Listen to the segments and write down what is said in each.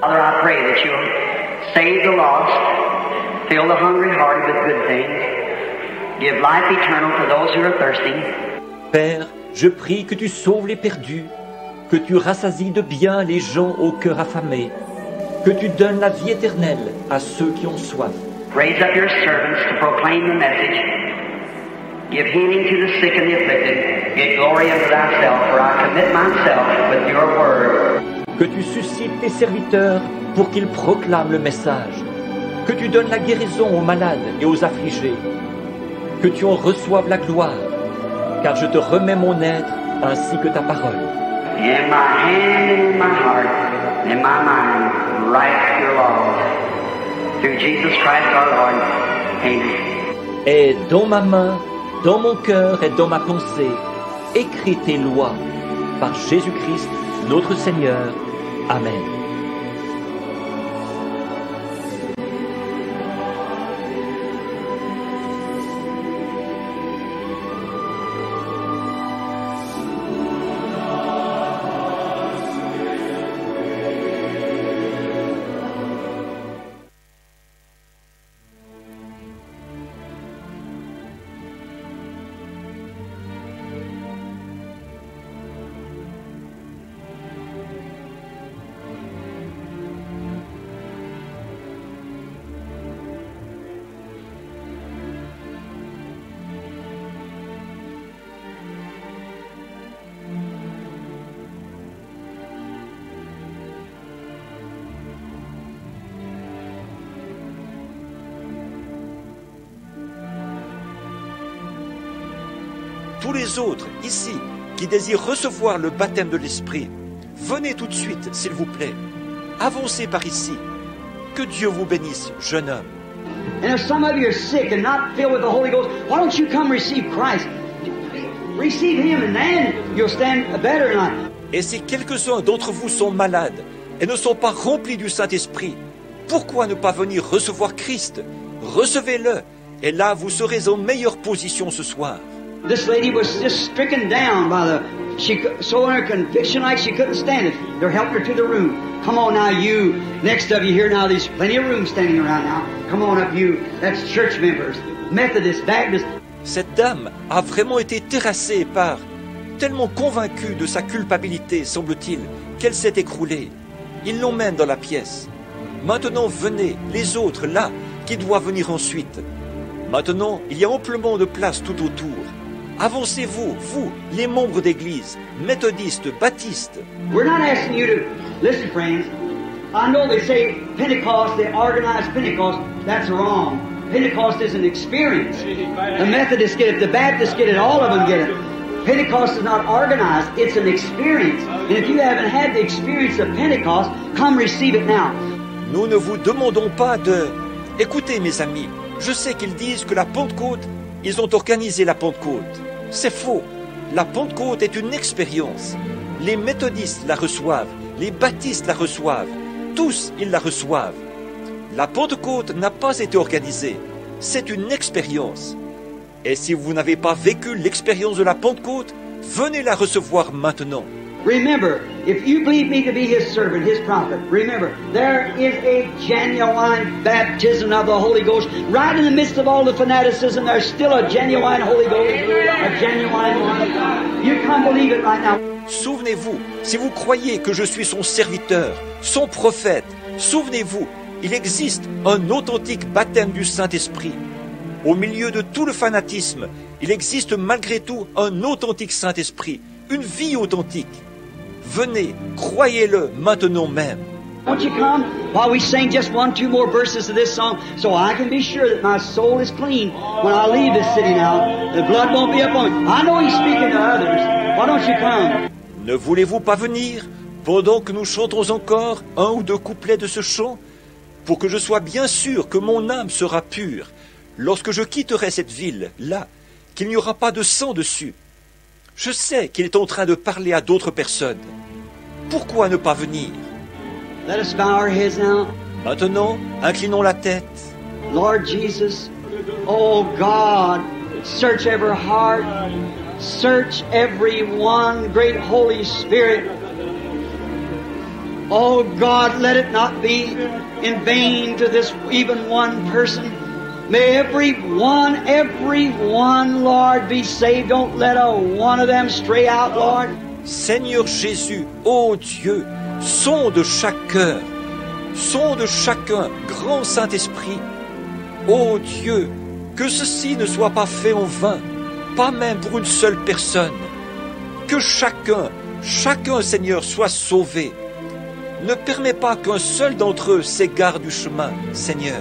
Father, I pray that you'll save the lost, fill the hungry heart with good things, give life eternal to those who are thirsty. Père, je prie que tu sauves les perdus, que tu rassasies de bien les gens au cœur affamé, que tu donnes la vie éternelle à ceux qui ont soif. Raise up your servants to proclaim the message. Give healing to the sick and the afflicted. Give glory unto thyself, for I commit myself with your word. Que tu suscites tes serviteurs pour qu'ils proclament le message. Que tu donnes la guérison aux malades et aux affligés. Que tu en reçoives la gloire, car je te remets mon être ainsi que ta parole. In my hand and in my heart, and in my mind, write your law. Through Jesus Christ our Lord. Amen. Et dans ma main, dans mon cœur et dans ma pensée, écris tes lois, par Jésus-Christ, notre Seigneur. Amen. Tous les autres, ici, qui désirent recevoir le baptême de l'Esprit, venez tout de suite, s'il vous plaît. Avancez par ici. Que Dieu vous bénisse, jeune homme. And if some of you are sick and not filled with the Holy Ghost, why don't you come receive Christ? Receive Him and then you'll stand better than I. Et si quelques-uns d'entre vous sont malades et ne sont pas remplis du Saint-Esprit, pourquoi ne pas venir recevoir Christ? Recevez-le, et là vous serez en meilleure position ce soir. This lady was just stricken down by the, she so in her conviction like she couldn't stand it. They helped her to the room. Come on now, you, next of you here now, there's plenty of room standing around now. Come on up, you, that's church members, Methodists, Baptists. Cette dame a vraiment été terrassée par, tellement convaincue de sa culpabilité, semble-t-il, qu'elle s'est écroulée. Ils l'emmènent dans la pièce. Maintenant, venez, les autres, là, qui doivent venir ensuite. Maintenant, il y a amplement de place tout autour. Avancez-vous, vous, les membres d'église, méthodistes, baptistes. We're not asking you to listen, friends. I know they say Pentecost, they organize Pentecost. That's wrong. Pentecost is an experience. The Methodists get it, the Baptists get it, all of them get it. Pentecost is not organized, it's an experience. And if you haven't had the experience of Pentecost, come receive it now. Nous ne vous demandons pas de... Écoutez, mes amis, je sais qu'ils disent que la Pentecôte, ils ont organisé la Pentecôte. C'est faux. La Pentecôte est une expérience. Les méthodistes la reçoivent, les baptistes la reçoivent, tous ils la reçoivent. La Pentecôte n'a pas été organisée, c'est une expérience. Et si vous n'avez pas vécu l'expérience de la Pentecôte, venez la recevoir maintenant. Remember, if you believe me to be his servant, his prophet, remember, there is a genuine baptism of the Holy Ghost. Right in the midst of all the fanaticism, there's still a genuine Holy Ghost, a genuine Holy Ghost. You can't believe it right now. Souvenez-vous, si vous croyez que je suis son serviteur, son prophète, souvenez-vous, il existe un authentique baptême du Saint-Esprit. Au milieu de tout le fanatisme, il existe malgré tout un authentique Saint-Esprit, une vie authentique. Venez, croyez-le maintenant même. Won't you come while we sing just 1-2 more verses of this song, so I can be sure that my soul is clean when I leave this city now. The blood won't be upon me. I know he's speaking to others. Why don't you come? Ne voulez-vous pas venir pendant que nous chantons encore un ou deux couplets de ce chant, pour que je sois bien sûr que mon âme sera pure lorsque je quitterai cette ville, là, qu'il n'y aura pas de sang dessus. Je sais qu'il est en train de parler à d'autres personnes. Pourquoi ne pas venir? Maintenant, inclinons la tête. Lord Jesus, oh God, search every heart, search every one, great Holy Spirit. Oh God, let it not be in vain to this even one person. May everyone, Lord, be saved. Don't let a one of them stray out, Lord. Seigneur Jésus, ô Dieu, sonde chaque cœur, sonde chacun, grand Saint-Esprit. Ô Dieu, que ceci ne soit pas fait en vain, pas même pour une seule personne. Que chacun, Seigneur, soit sauvé. Ne permets pas qu'un seul d'entre eux s'égare du chemin, Seigneur.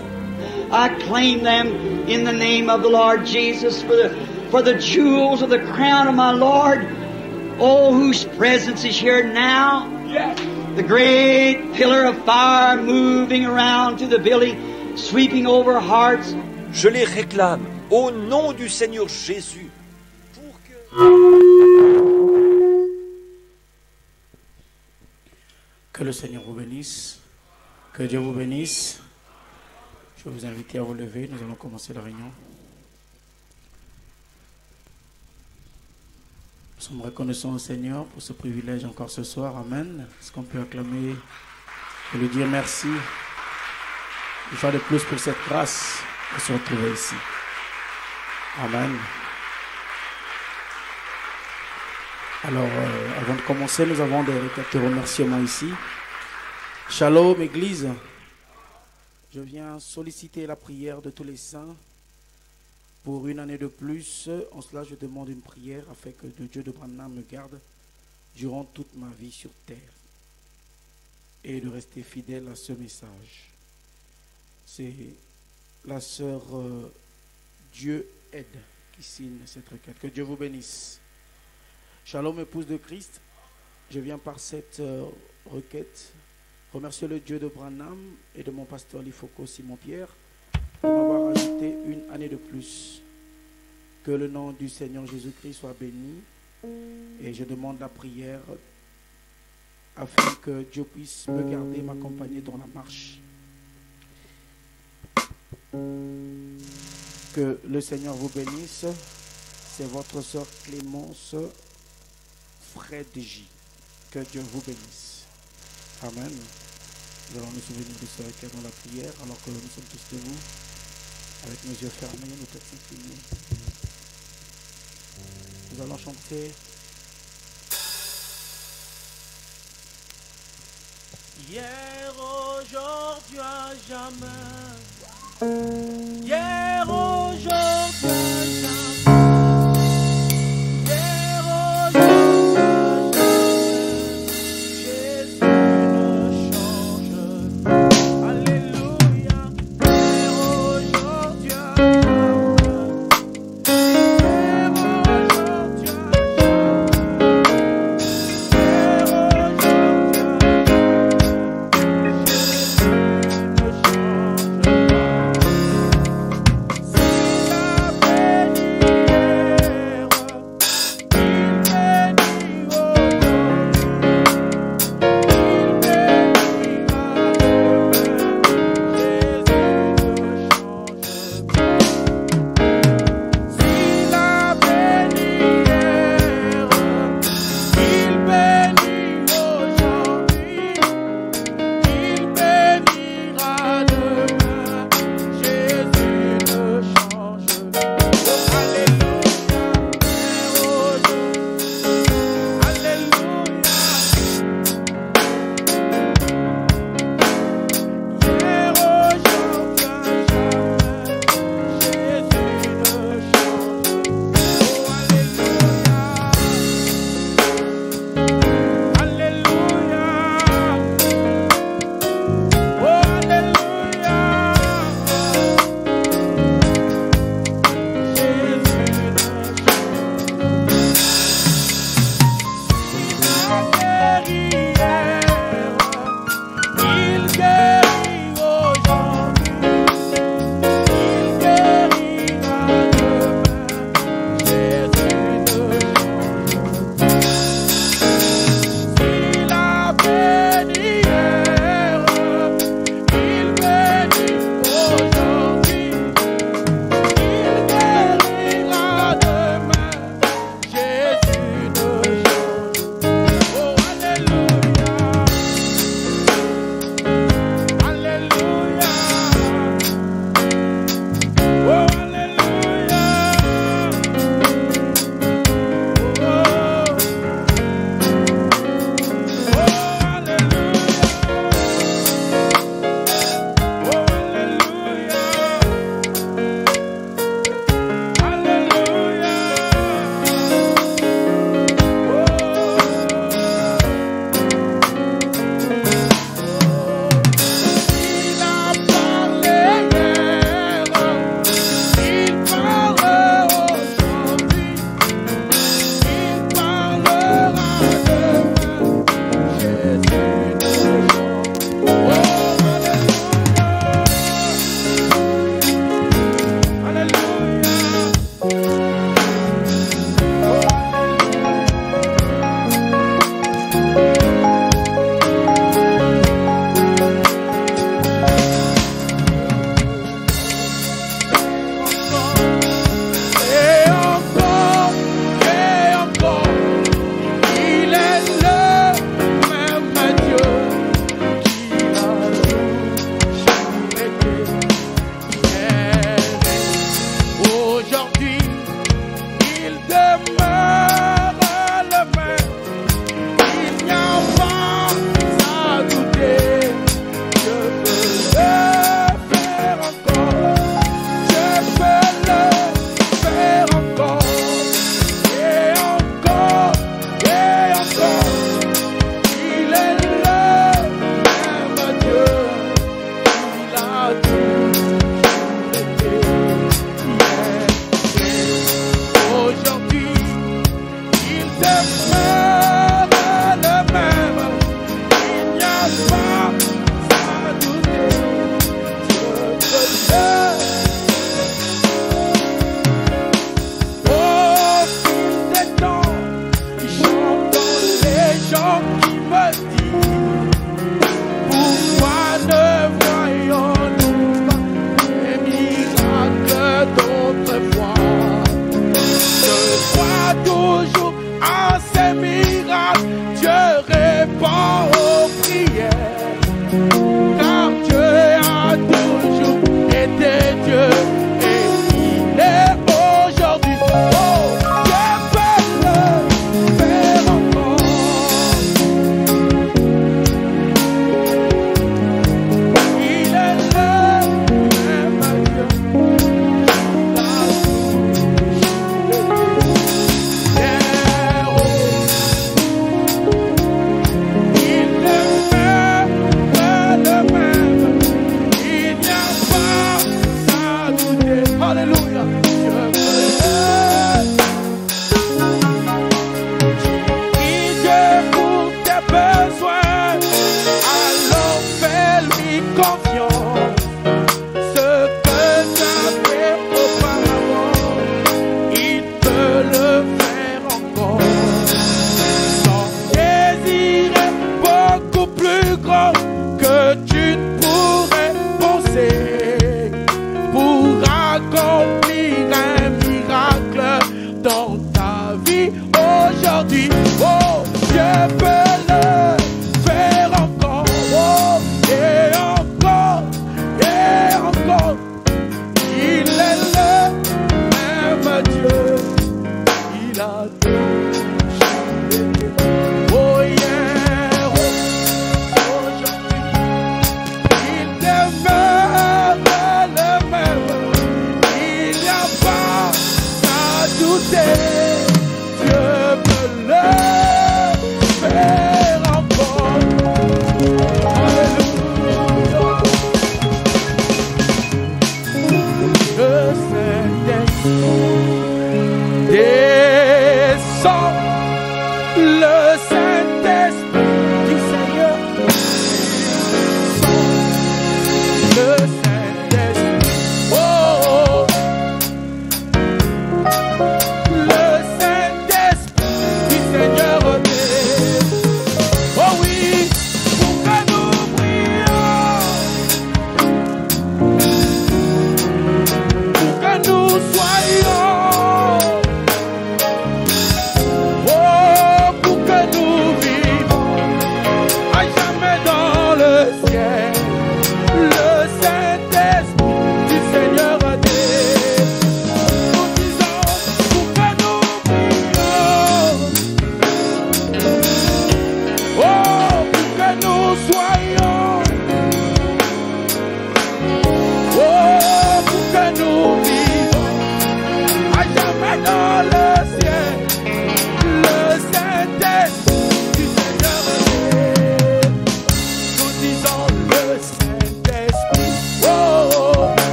I claim them in the name of the Lord Jesus for the jewels of the crown of my Lord, oh, whose presence is here now. Yes. The great pillar of fire moving around to the village, sweeping over hearts. Je les réclame au nom du Seigneur Jésus pour que le Seigneur vous bénisse, que Dieu vous bénisse. Je vais vous inviter à vous lever, nous allons commencer la réunion. Nous sommes reconnaissants au Seigneur pour ce privilège encore ce soir. Amen. Est-ce qu'on peut acclamer et lui dire merci une fois de plus pour cette grâce de se retrouver ici. Amen. Alors, avant de commencer, nous avons quelques remerciements ici. Shalom, Église. Je viens solliciter la prière de tous les saints pour une année de plus. En cela, je demande une prière afin que le Dieu de Branham me garde durant toute ma vie sur terre et de rester fidèle à ce message. C'est la sœur Dieu aide qui signe cette requête. Que Dieu vous bénisse. Shalom, épouse de Christ. Je viens par cette requête remercier le Dieu de Branham et de mon pasteur Lifoko Simon-Pierre pour m'avoir ajouté une année de plus. Que le nom du Seigneur Jésus-Christ soit béni et je demande la prière afin que Dieu puisse me garder, m'accompagner dans la marche. Que le Seigneur vous bénisse. C'est votre sœur Clémence Fredji. Que Dieu vous bénisse. Amen. Nous allons nous souvenir de ce requin dans la prière, alors que nous sommes tous debout, avec nos yeux fermés, nos têtes inclinées. Nous allons chanter. Hier, aujourd'hui, à jamais. Hier, aujourd'hui, à jamais.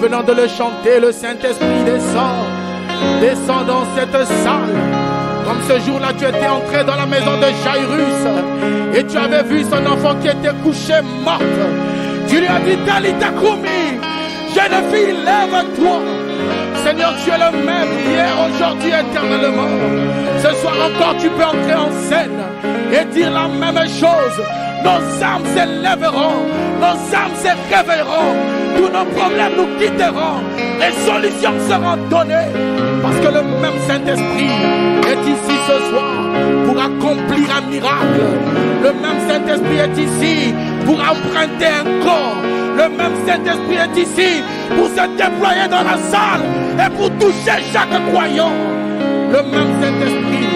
Venant de le chanter, le Saint-Esprit descend, descend dans cette salle. Comme ce jour-là, tu étais entré dans la maison de Jairus et tu avais vu son enfant qui était couché mort. Tu lui as dit, Talitha cumi, jeune fille, lève-toi. Seigneur, tu es le même hier, aujourd'hui, éternellement. Ce soir encore, tu peux entrer en scène et dire la même chose. Nos âmes s'élèveront, nos âmes se réveilleront. Tous nos problèmes nous quitteront, les solutions seront données, parce que le même Saint-Esprit est ici ce soir pour accomplir un miracle. Le même Saint-Esprit est ici pour emprunter un corps. Le même Saint-Esprit est ici pour se déployer dans la salle et pour toucher chaque croyant. Le même Saint-Esprit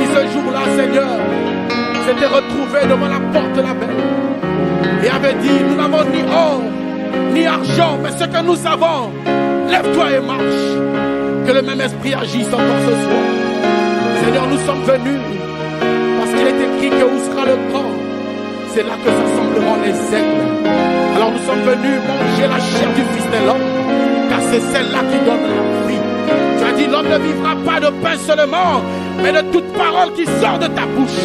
qui ce jour-là, Seigneur, s'était retrouvé devant la porte de la belle et avait dit, nous n'avons ni or ni argent, mais ce que nous savons, lève-toi et marche. Que le même esprit agisse encore ce soir. Seigneur, nous sommes venus parce qu'il est écrit que où sera le corps, c'est là que s'assembleront les aigles. Alors nous sommes venus manger la chair du Fils de l'homme, car c'est celle-là qui donne la vie. Tu as dit, l'homme ne vivra pas de pain seulement, mais de toute parole qui sort de ta bouche.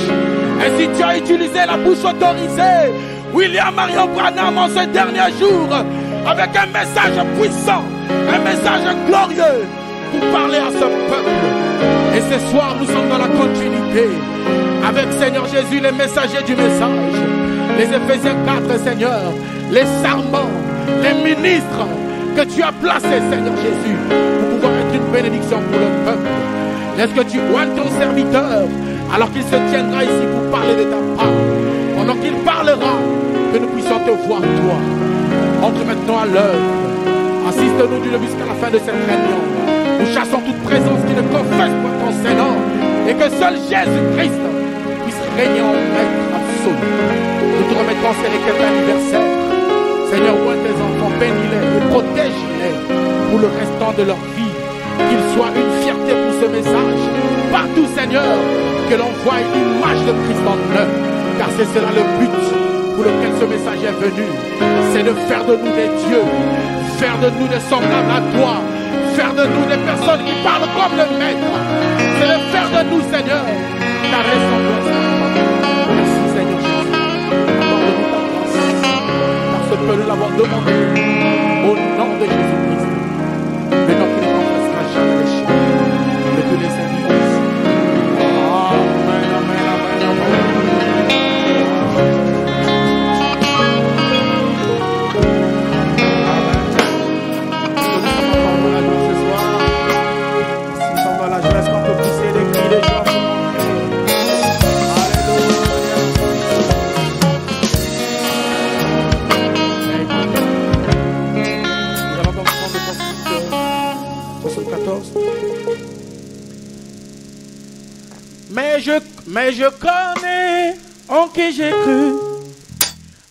Et si tu as utilisé la bouche autorisée, William Marion Branham, en ces derniers jours, avec un message puissant, un message glorieux, pour parler à ce peuple. Et ce soir, nous sommes dans la continuité, avec Seigneur Jésus, les messagers du message, les Éphésiens 4, Seigneur, les serments, les ministres que tu as placés, Seigneur Jésus, pour pouvoir être une bénédiction pour le peuple. Est-ce que tu oines ton serviteur alors qu'il se tiendra ici pour parler de ta part? Pendant qu'il parlera, que nous puissions te voir, toi. Entre maintenant à l'œuvre. Assiste-nous du début jusqu'à la fin de cette réunion. Nous chassons toute présence qui ne confesse pas ton Seigneur et que seul Jésus-Christ puisse régner en maître absolu. Nous te remettons ces requêtes d'anniversaire. Seigneur, oins tes enfants, bénis-les et protège-les pour le restant de leur vie. Qu'il soit une fierté pour ce message. Partout, Seigneur, que l'on voie une image de Christ en eux. Car c'est cela le but pour lequel ce message est venu. C'est de faire de nous des dieux, faire de nous des semblables à toi, faire de nous des personnes qui parlent comme le Maître. C'est de faire de nous, Seigneur, ta ressemblance à toi. Merci, Seigneur Jésus. Pardonne-nous ta grâce, parce que nous l'avons demandé au nom de Jésus-Christ. Maintenant qu'il n'en restera jamais les choses, mais tous les services. Amen, amen, amen, amen. Mais je connais en qui j'ai cru.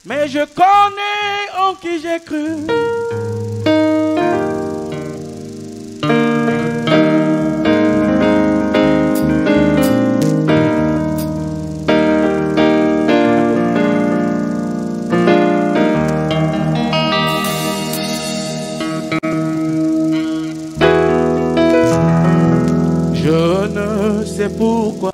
Mais je connais en qui j'ai cru. Je ne sais pourquoi.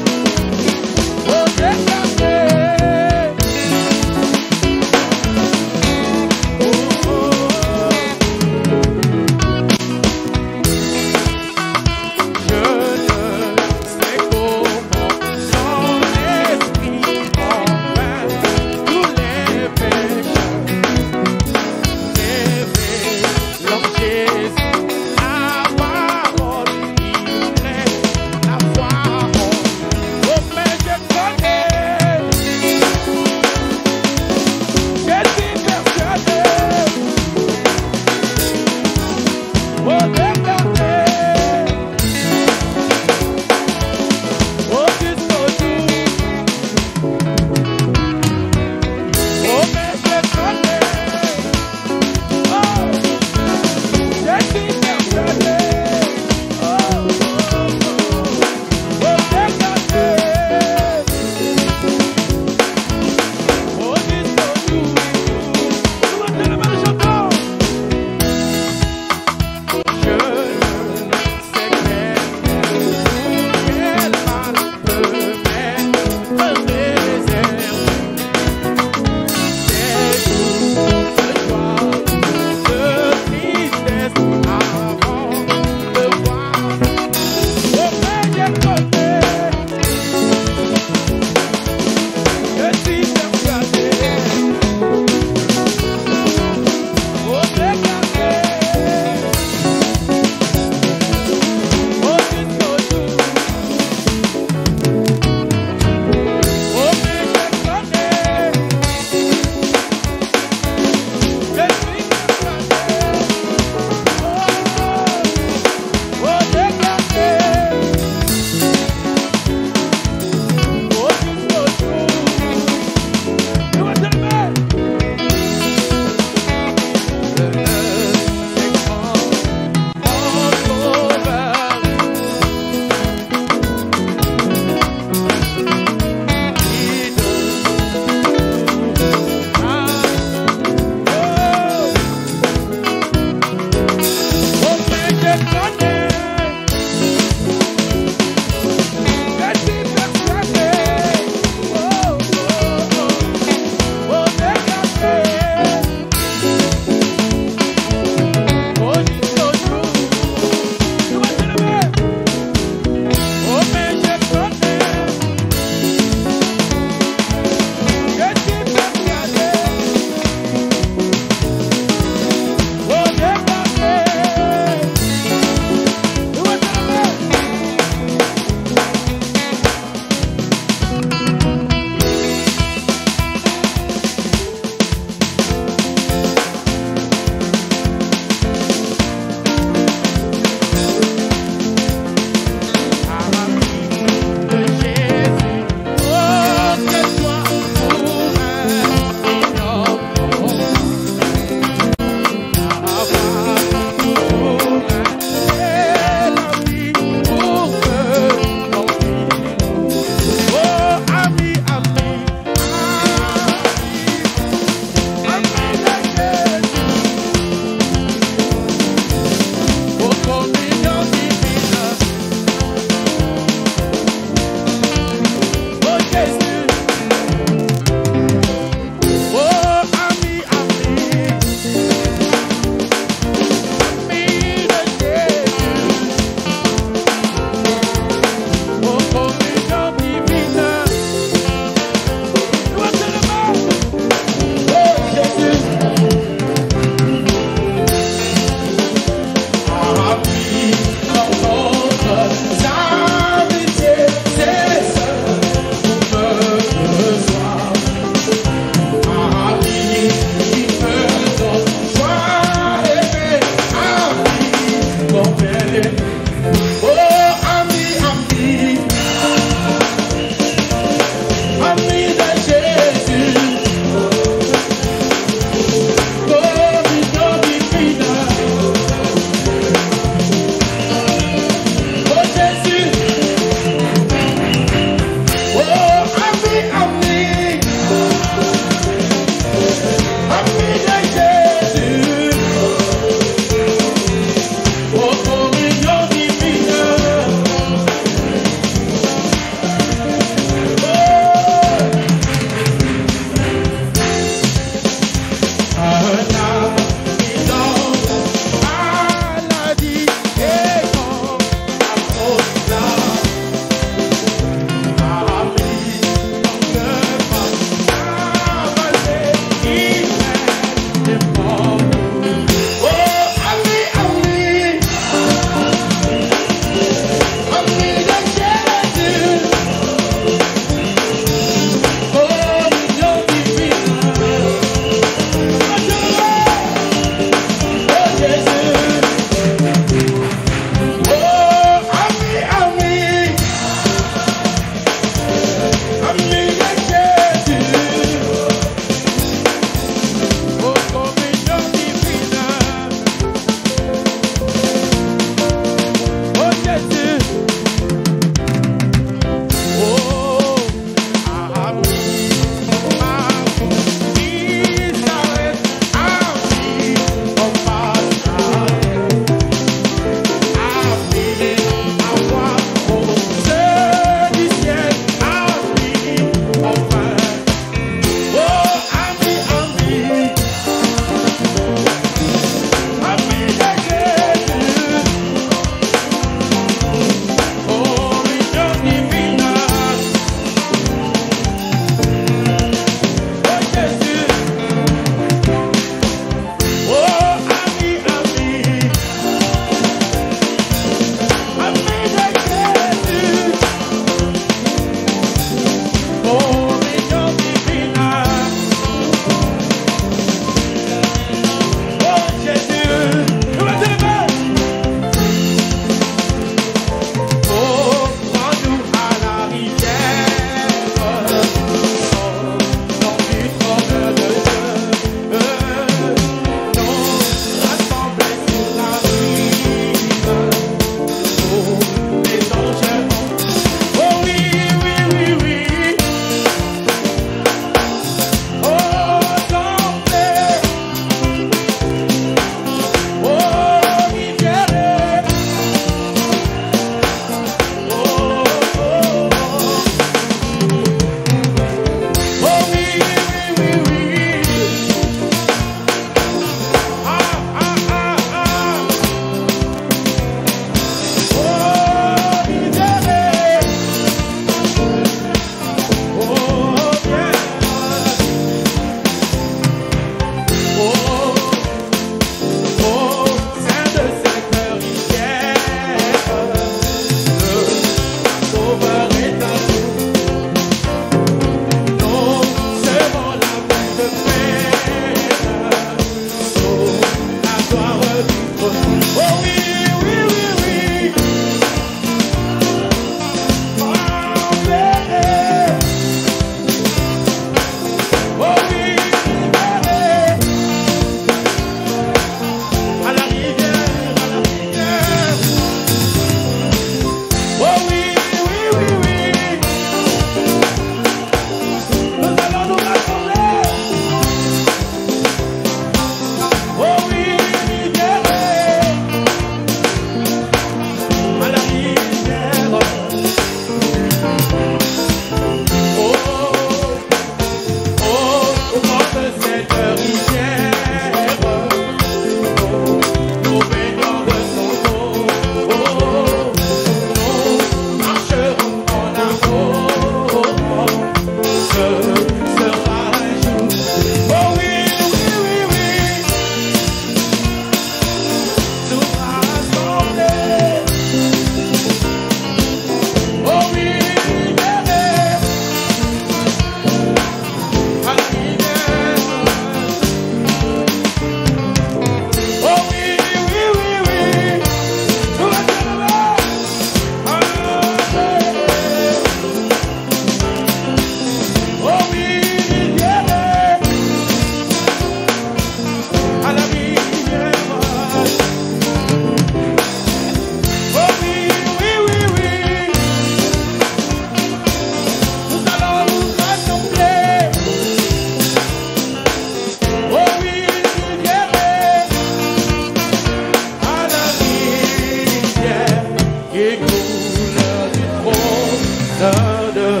Dieu.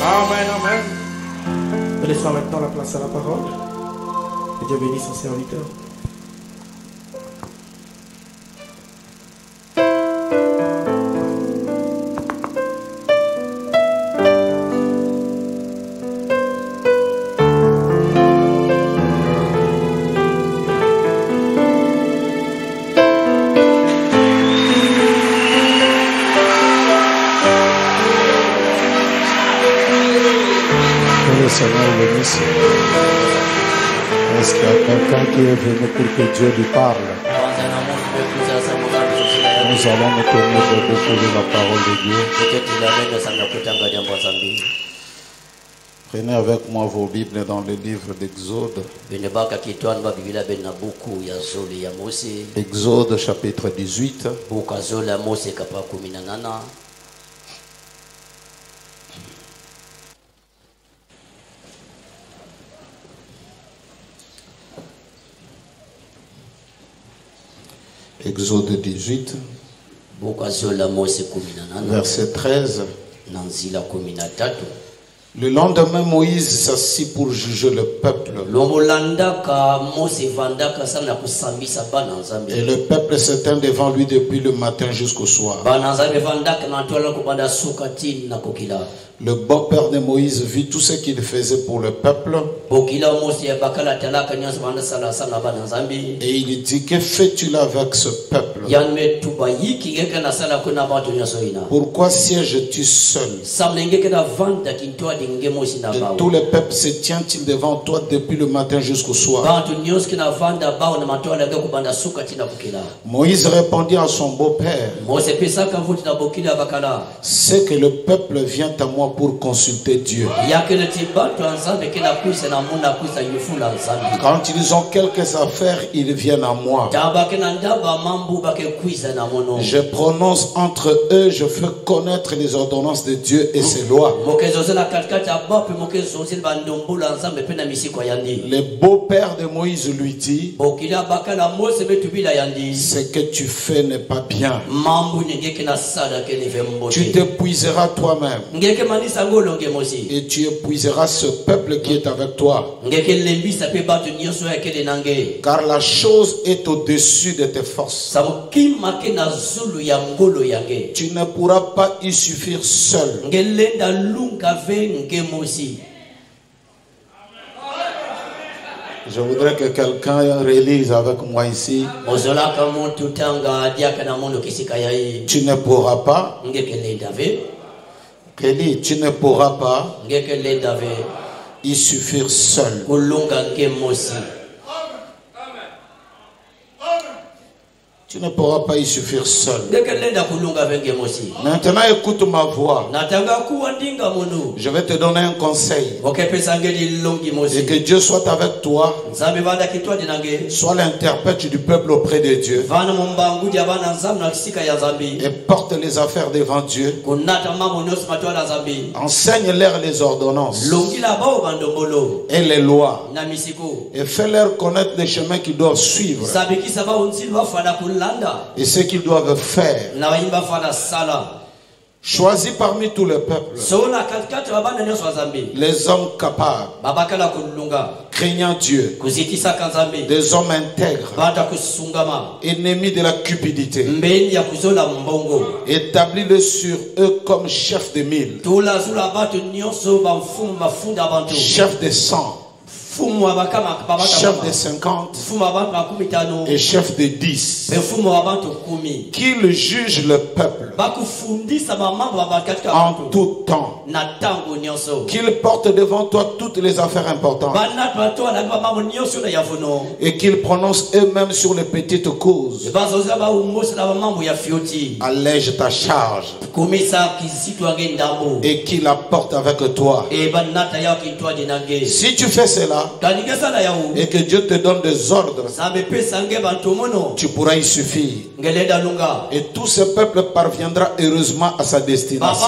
Amen, amen. Nous laissons maintenant la place à la parole. Que Dieu bénisse son serviteur. Pour que Dieu lui parle, nous allons nous connaître beaucoup de la parole de Dieu. Prenez avec moi vos Bibles dans le livre d'Exode. Exode chapitre 18. Exode 18, verset 13. Le lendemain, Moïse s'assit pour juger le peuple. Et le peuple s'étend devant lui depuis le matin jusqu'au soir. Le beau-père de Moïse vit tout ce qu'il faisait pour le peuple. Et il dit, que fais-tu là avec ce peuple? Pourquoi sièges-tu seul? Et tout le peuple se tient-il devant toi depuis le matin jusqu'au soir? Moïse répondit à son beau-père, c'est que le peuple vient à moi pour consulter Dieu. Quand ils ont quelques affaires, ils viennent à moi. Je prononce entre eux, je fais connaître les ordonnances de Dieu et ses lois. Le beau-père de Moïse lui dit, ce que tu fais n'est pas bien. Tu t'épuiseras toi-même. Et tu épuiseras ce peuple qui est avec toi. Car la chose est au-dessus de tes forces. Tu ne pourras pas y suffire seul. Je voudrais que quelqu'un relise avec moi ici. Tu ne pourras pas. Kelly, tu ne pourras pas y suffire seul. Tu ne pourras pas y suffire seul. Maintenant, écoute ma voix. Je vais te donner un conseil. Et que Dieu soit avec toi. Sois l'interprète du peuple auprès de Dieu. Et porte les affaires devant Dieu. Enseigne-leur les ordonnances et les lois. Et fais-leur connaître les chemins qu'ils doivent suivre. Et ce qu'ils doivent faire. Choisis parmi tout le peuple les hommes capables, craignant Dieu, des hommes intègres, ennemis de la cupidité. Établis-le sur eux comme chef de mille, chef de 100, chef de 50 et chef de 10, qu'il juge le peuple en tout temps, qu'il porte devant toi toutes les affaires importantes et qu'il prononce eux-mêmes sur les petites causes. Allège ta charge et qu'il la porte avec toi. Si tu fais cela et que Dieu te donne des ordres, tu pourras y suffire. Et tout ce peuple parviendra heureusement à sa destination.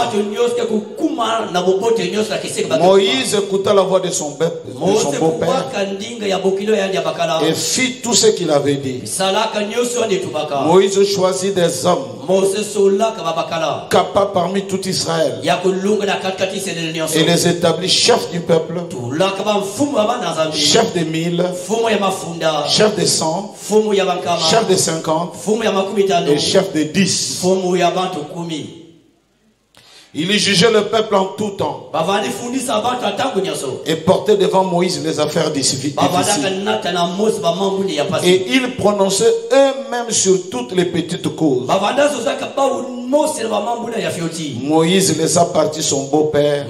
Moïse écouta la voix de son beau-père et fit tout ce qu'il avait dit. Moïse choisit des hommes Capable parmi tout Israël, et les établit chef du peuple, chef des 1000, chef des 100, chef des 50 et chef des 10. Il y jugeait le peuple en tout temps et portait devant Moïse les affaires difficiles. Et ils prononçaient eux-mêmes sur toutes les petites causes. Moïse laissa partir son beau-père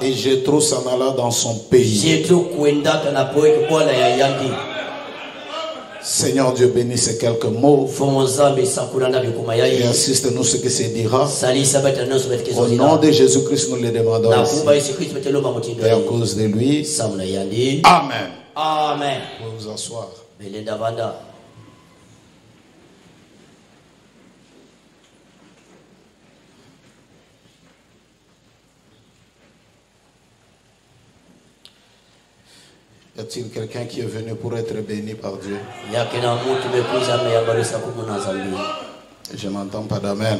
et Jétro s'en alla dans son pays. Seigneur Dieu, bénis ces quelques mots et assiste-nous ce qui se dira. Au nom de Jésus-Christ, nous le demandons aussi. Et à cause de lui. Amen. Amen. Vous vous asseoir. Y a-t-il quelqu'un qui est venu pour être béni par Dieu? Je n'entends pas d'amen.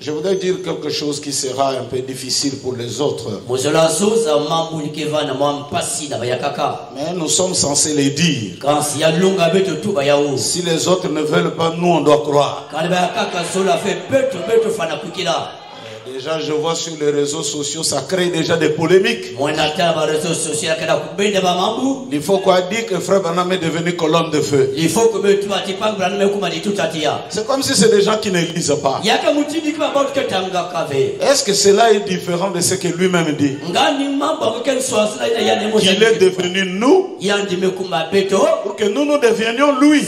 Je voudrais dire quelque chose qui sera un peu difficile pour les autres. Mais nous sommes censés les dire. Si les autres ne veulent pas, nous on doit croire. Déjà, je vois sur les réseaux sociaux, ça crée déjà des polémiques. Il faut qu'on dise que frère Vaname est devenu colonne de feu. C'est comme si c'est des gens qui ne lisent pas. Est-ce que cela est différent de ce que lui-même dit? Qu'il est devenu nous ou que nous devenions lui?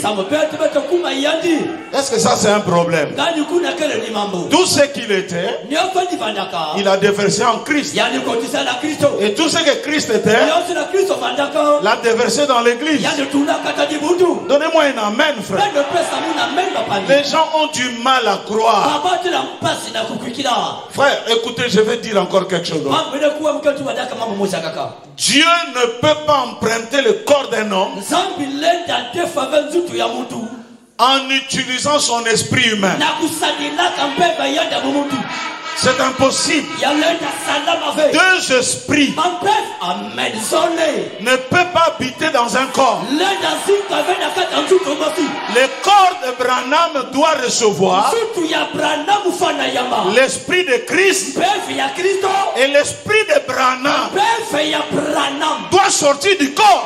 Est-ce que ça c'est un problème? Tout ce qu'il était, il a déversé en Christ. Et tout ce que Christ était, l'a déversé dans l'église. Donnez-moi un amen, frère. Les gens ont du mal à croire. Frère, écoutez, je vais dire encore quelque chose. Dieu ne peut pas emprunter le corps d'un homme en utilisant son esprit humain. C'est impossible. Deux esprits ne peuvent pas habiter dans un corps. Le corps de Branham doit recevoir l'esprit de Christ, et l'esprit de Branham doit sortir du corps.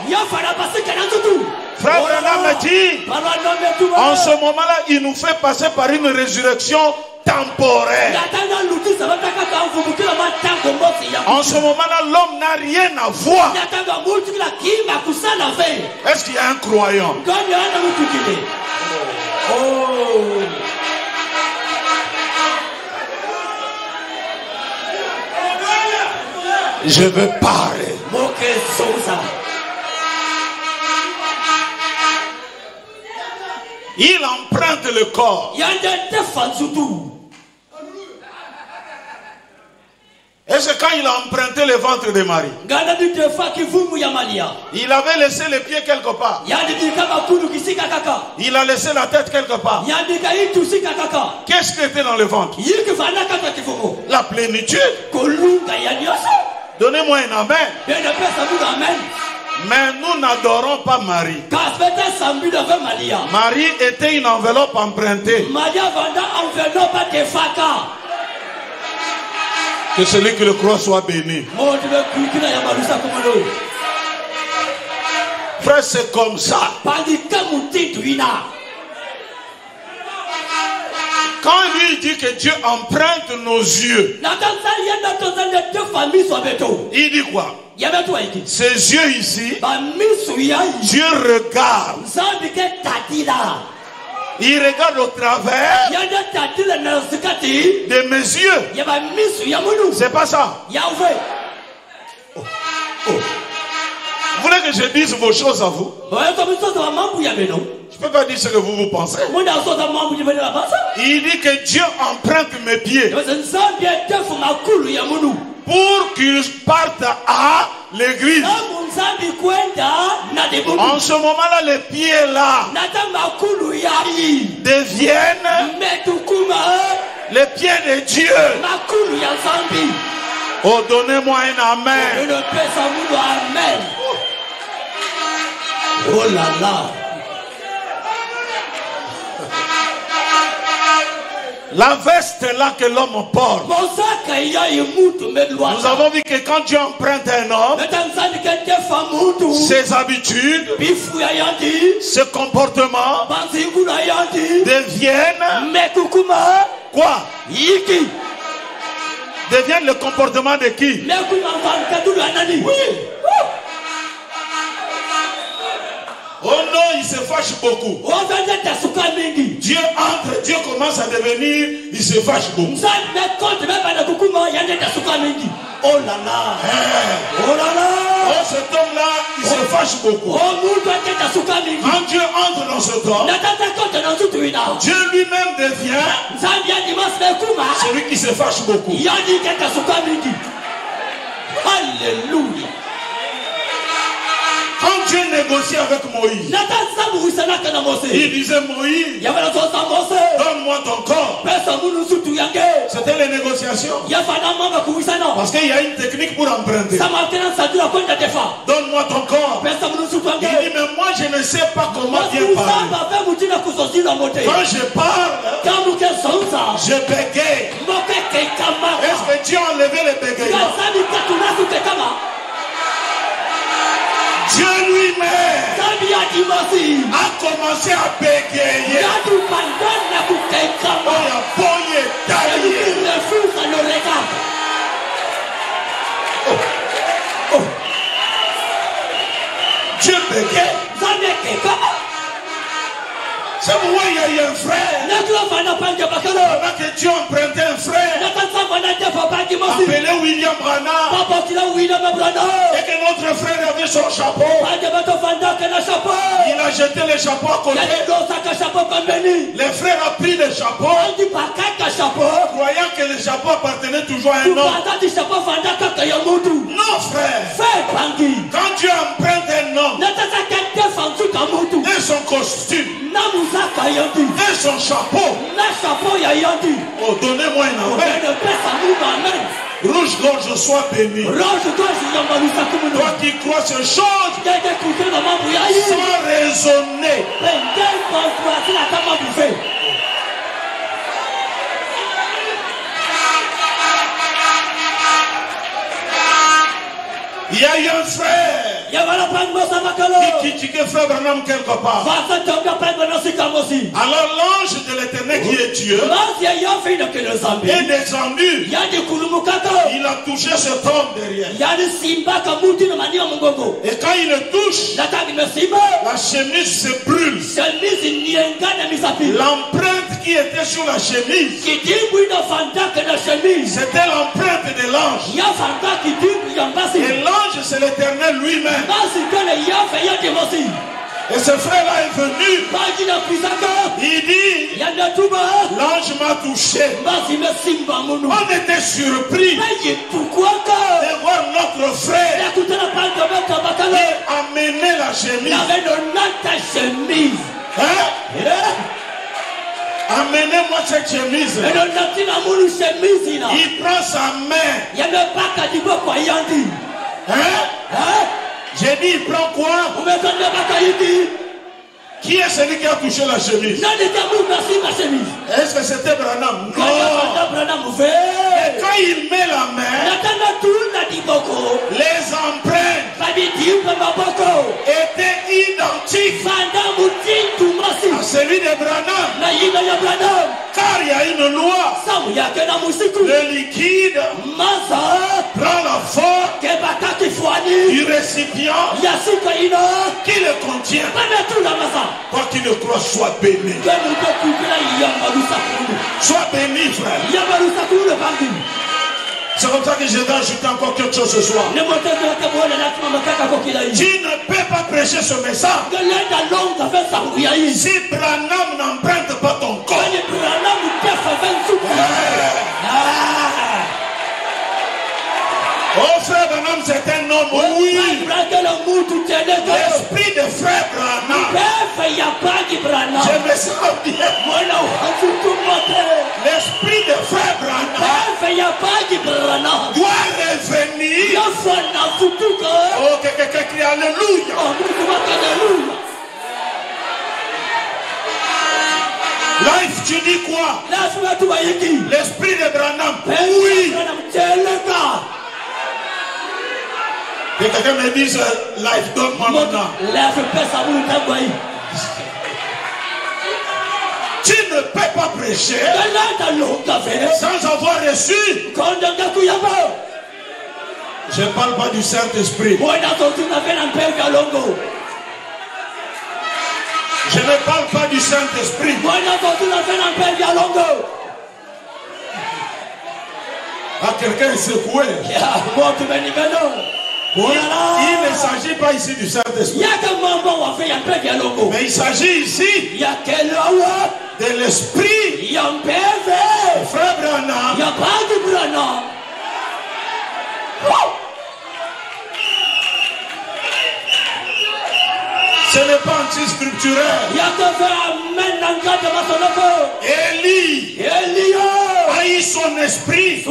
Frère Branham dit, en ce moment-là, il nous fait passer par une résurrection temporaire. En ce moment-là, l'homme n'a rien à voir. Est-ce qu'il y a un croyant? Oh. Je veux parler. Il emprunte le corps. Et c'est quand il a emprunté le ventre de Marie. Il avait laissé les pieds quelque part. Il a laissé la tête quelque part. Qu'est-ce qui était dans le ventre? La plénitude. Donnez-moi un amen. Mais nous n'adorons pas Marie. Marie était une enveloppe empruntée. Que celui qui le croit soit béni. Frère, c'est comme ça. Quand lui dit que Dieu emprunte nos yeux, il dit quoi? Ces yeux ici, Dieu regarde. Il regarde au travers de mes yeux. C'est pas ça. Oh. Oh. Vous voulez que je dise vos choses à vous? Je ne peux pas dire ce que vous vous pensez. Il dit que Dieu emprunte mes pieds. pour qu'ils partent à l'église. En ce moment-là, les pieds là deviennent les pieds de Dieu. Oh, donnez-moi un amen. Oh là là. La veste là que l'homme porte. Nous avons vu que quand Dieu emprunte un homme, ses habitudes, ses comportements deviennent quoi? Deviennent le comportement de qui? Oui. Oh non, il se fâche beaucoup. Dieu entre, Dieu commence à devenir, il se fâche beaucoup. Oh là là, hey. Oh là là. Oh, cet homme-là, il se fâche beaucoup. Quand Dieu entre dans cet homme, Dieu lui-même devient celui qui se fâche beaucoup. Alléluia. Quand Dieu négocie avec Moïse, il disait Moïse, donne-moi ton corps. C'était les négociations. Parce qu'il y a une technique pour emprunter. Donne-moi ton corps. Il dit, mais moi je ne sais pas comment Dieu parle. Quand je parle, je bégaye. Est-ce que Dieu a enlevé les bégayements? Dieu lui-même a commencé à bégayer. On a poigné taillé. Dieu bégaye. C'est pourquoi il y a eu un frère. Avant que Dieu empruntait un frère, appelé William Branham. Et que notre frère avait son chapeau. Il a jeté le chapeau à côté. Le frère a pris le chapeau, croyant que le chapeau appartenait toujours à un homme. Non, frère. Quand Dieu emprunte un homme et son costume et son chapeau. Oh, donnez-moi un amen. Rougegorge soit béni. Toi qui crois ces choses, sans raisonner. Il y a eu un frère. Qui critiquait frère Vaname quelque part. Alors l'ange de l'Éternel qui est Dieu est descendu. Il a touché cet homme derrière. Et quand il le touche, la chemise se brûle. L'empreinte qui était sur la chemise, c'était l'empreinte de l'ange. Et l'ange c'est l'Éternel lui-même. Et ce frère-là est venu. Il dit, l'ange m'a touché. On était surpris de voir notre frère amener la chemise. Amenez-moi cette chemise. Il prend sa main. J'ai dit, il prend quoi? Qui est celui qui a touché la chemise? Est-ce que c'était Branham? Non. Et quand il met la main, les empreintes étaient identiques à celui de Branham. Car il y a une loi. Le liquide prend la forme du récipient qui le contient. Toi qui le crois, sois béni. Sois béni, frère. C'est comme ça que j'ai ajouté encore quelque chose ce soir. Tu ne peux pas prêcher ce message si Branham n'emprunte pas ton corps. L'esprit de frère Branham. Je me sens bien. L'esprit de frère Branham doit revenir. Oh, quelqu'un crie Alléluia. Life, tu dis quoi? L'esprit de Branham. Oui. Que quelqu'un me dise, life, donne-moi mon nom. Tu ne peux pas prêcher sans avoir reçu. Je ne parle pas du Saint-Esprit. Je ne parle pas du Saint-Esprit. Ah, quelqu'un est secoué. Oui, il ne s'agit pas ici du Saint-Esprit. Mais il s'agit ici de l'Esprit. Frère Branham. Ce n'est pas anti-scripturaire. Élie a eu son esprit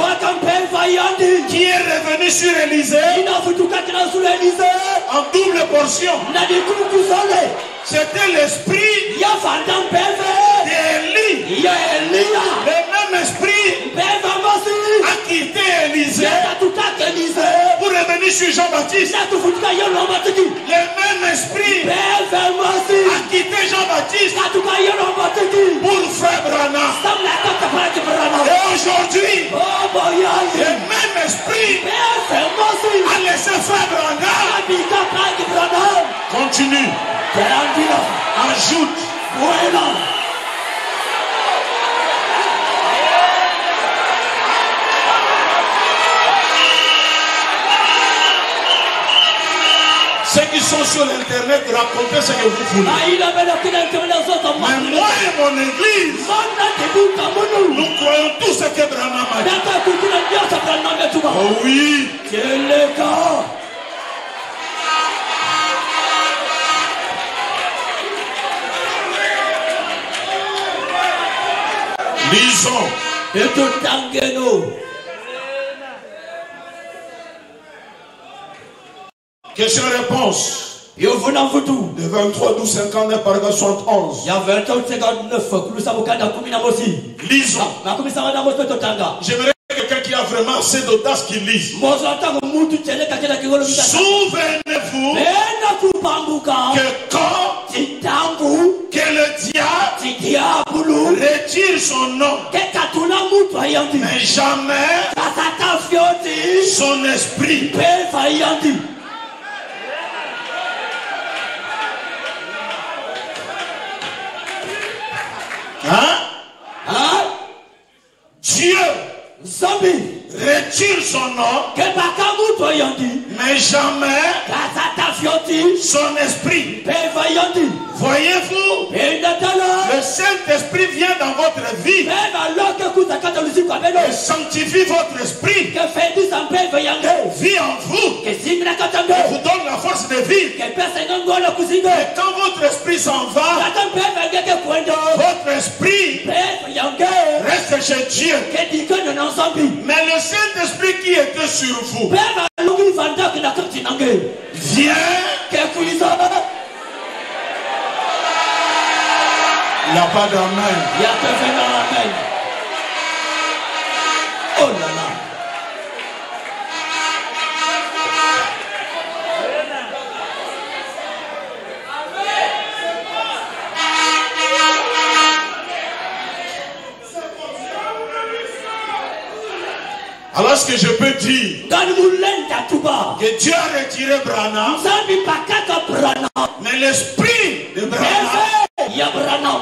qui est revenu sur Élisée en double portion. C'était l'esprit d'Élie. Le même esprit a quitté Élisée pour revenir sur Jean-Baptiste. Le même esprit a quitté Jean-Baptiste pour frère Branham. Et aujourd'hui, le même esprit a laissé frère Branham. Continue. Ajoute. Ceux qui sont sur l'internet, racontez ce que vous voulez. Mais moi et mon église, nous croyons tout ce que Branham a dit. Oh oui, quel est cas. Lisons. Et tout en guéno. Question-réponse. Et vous n'en voulez tout. De 23, 12, 59, paragraphe 71. Il y a 23, 59. Lisons. J'aimerais que quelqu'un qui a vraiment assez d'audace qui lise. Souvenez-vous que le diable retire son nom, mais jamais son esprit. Hein? Dieu retire son nom, mais jamais son esprit. Voyez-vous, le Saint-Esprit vient dans votre vie et sanctifie votre esprit, vit en vous et vous donne la force de vivre. Et quand votre esprit s'en va, votre esprit reste chez Dieu. Mais le Saint-Esprit qui était sur vous vient il n'y a pas d'amen. Il y a que fait dans l'amen. Oh là là. Alors ce que je peux dire, que Dieu a retiré Branham, mais l'esprit de Branham.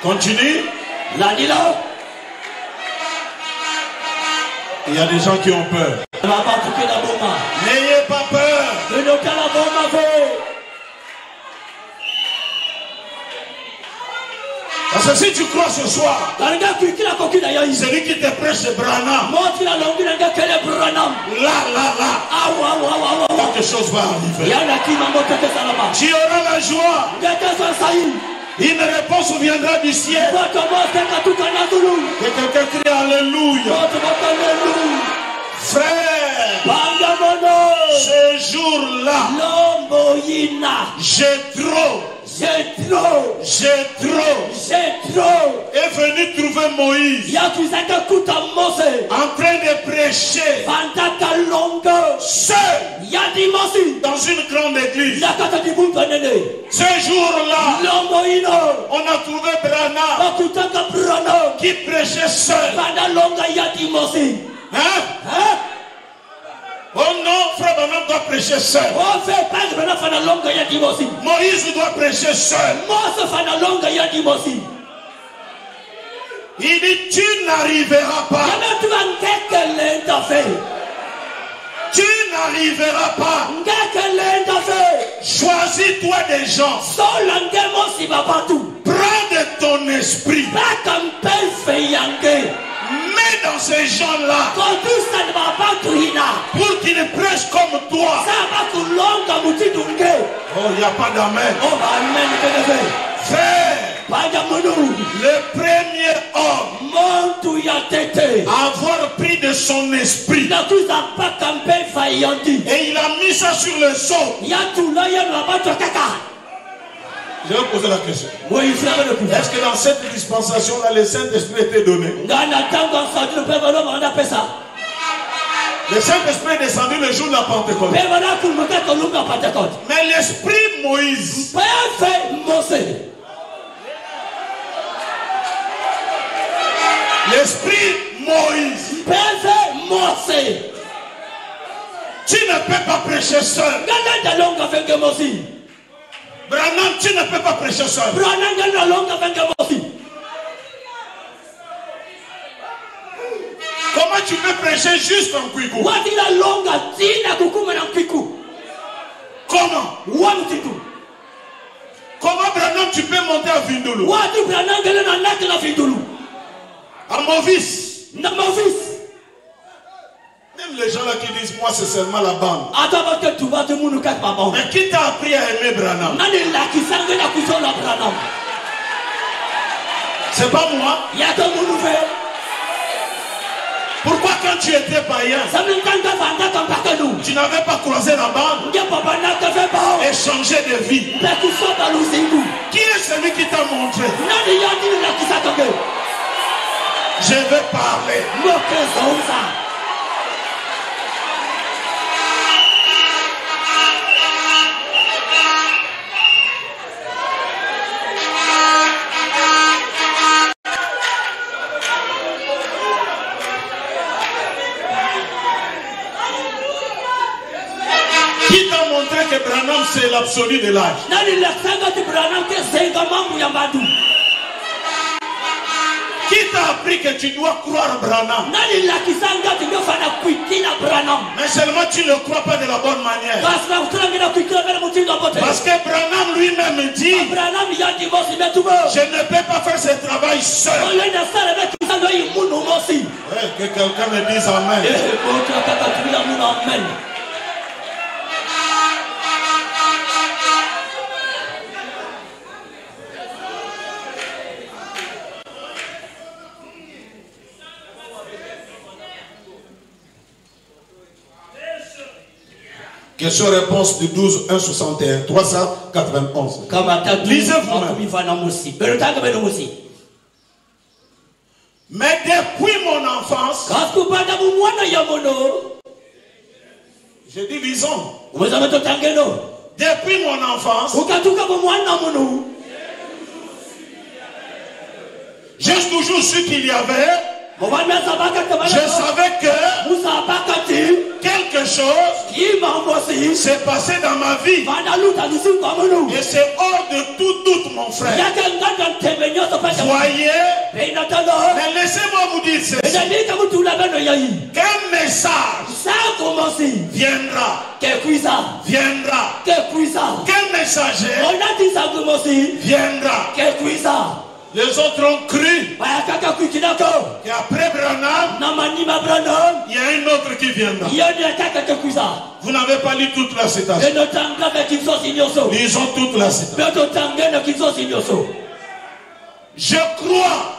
Continue. Il y a des gens qui ont peur. N'ayez pas peur. Ça que si tu crois ce soir, celui qui te prêche Branham, là, quelque chose va arriver. Tu auras la joie. Une réponse viendra du ciel. Que quelqu'un crie Alléluia. Frère, ce jour-là, Jétro est venu trouver Moïse en train de prêcher seul dans une grande église. Ce jour-là, on a trouvé Branham qui prêchait seul. Hein? Oh non, frère Branham doit prêcher seul. Moïse doit prêcher seul. Il dit, tu n'arriveras pas. Tu n'arriveras pas. Choisis-toi des gens. Prends de ton esprit. Mais dans ces gens-là, pour qu'ils prêchent comme toi. Oh, il n'y a pas d'amen. Frère, le premier homme à avoir pris de son esprit, et il a mis ça sur le sol. Je vais vous poser la question. Est-ce que dans cette dispensation-là, le Saint-Esprit était donné? Le Saint-Esprit est descendu le jour de la Pentecôte. Mais l'Esprit Moïse. L'Esprit Moïse. Tu ne peux pas prêcher seul. Branham, tu ne peux pas prêcher seul. Comment tu peux prêcher juste en Kwiku? Comment? Comment Branham, tu peux monter à Vindulu? À Movis. Même les gens là qui disent, moi c'est seulement la bande. Mais qui t'a appris à aimer Branham? C'est pas moi. Pourquoi quand tu étais païen, tu n'avais pas croisé la bande et changé de vie? Qui est celui qui t'a montré? Je vais parler. Qui t'a montré que Branham c'est l'absolu de l'âge? Qui t'a appris que tu dois croire Branham? Mais seulement tu ne crois pas de la bonne manière. Parce que Branham lui-même dit, je ne peux pas faire ce travail seul. Que quelqu'un me dise amen. Question-réponse de 12 161 391. Lisez vous-même. Mais depuis mon enfance, je dis lisons. Depuis mon enfance, j'ai toujours su qu'il y avait. Je savais que quelque chose s'est passé dans ma vie. Et c'est hors de tout doute, mon frère. Voyez, mais laissez-moi vous dire ceci. Qu'un message viendra. Qu'un messager viendra. Les autres ont cru qu'après Branham, il y a un autre qui viendra. Vous n'avez pas lu toute la citation. Ils ont toute la citation. Je crois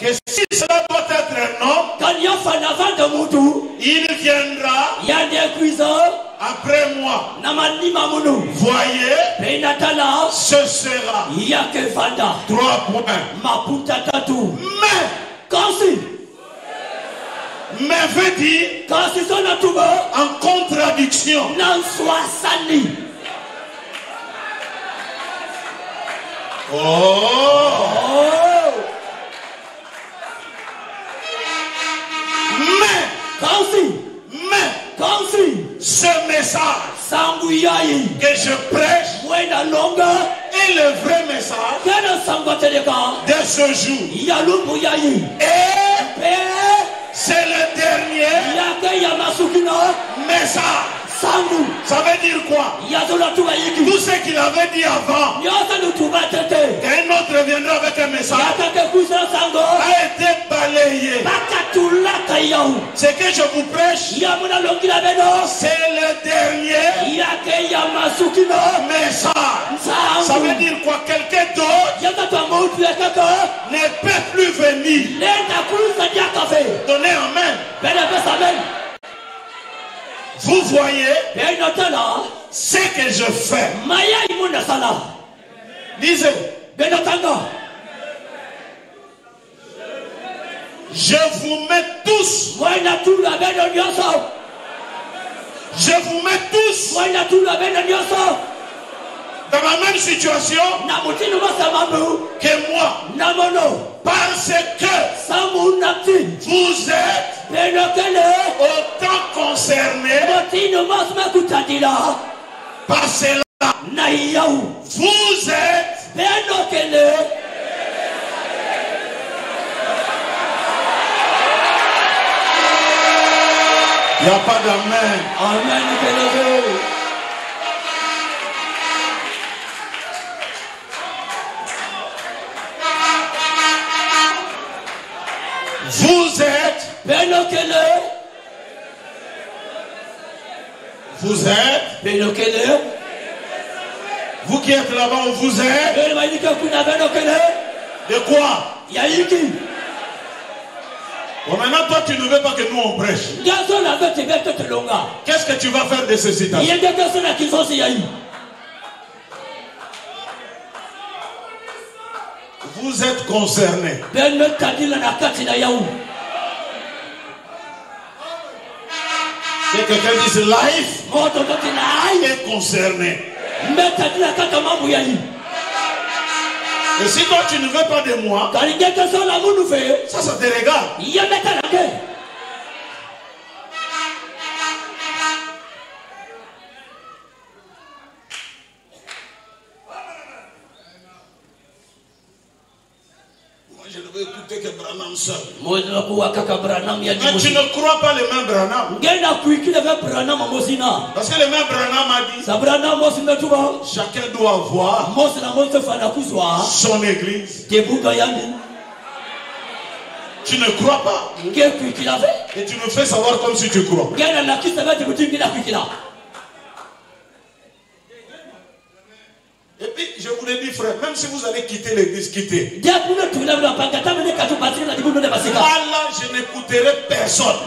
que si cela doit être un nom, il viendra après moi. Voyez, ce sera 3 points. Mais veut dire en contradiction. Mais ce message que je prêche est le vrai message de ce jour. Et c'est le dernier message. Ça veut dire quoi? Tout ce qu'il avait dit avant, qu'un autre viendra avec un message, a été balayé. Ce que je vous prêche, c'est le dernier message. Ça veut dire quoi? Quelqu'un d'autre ne peut plus venir. Donnez amen. Vous voyez ce que je fais. Lisez. Je vous mets tous. Je vous mets tous dans la même situation que moi. Parce que vous êtes autant concernés par cela. Vous êtes il n'y a pas d'amen. Amen. Vous êtes. Vous êtes. Vous qui êtes là-bas, vous êtes. De quoi? Bon, maintenant, toi, tu ne veux pas que nous on prêche. Qu'est-ce que tu vas faire de ces citations? Vous êtes concernés. C'est que quelqu'un dit life est concerné. Et si toi tu ne veux pas de moi, ça te regarde. Mais tu ne crois pas le même Branham. Parce que le même Branham a dit chacun doit avoir son église. Tu ne crois pas et tu me fais savoir comme si tu crois. Et puis je vous l'ai dit, frère, même si vous allez quitter l'église, quittez. Allah, je n'écouterai personne.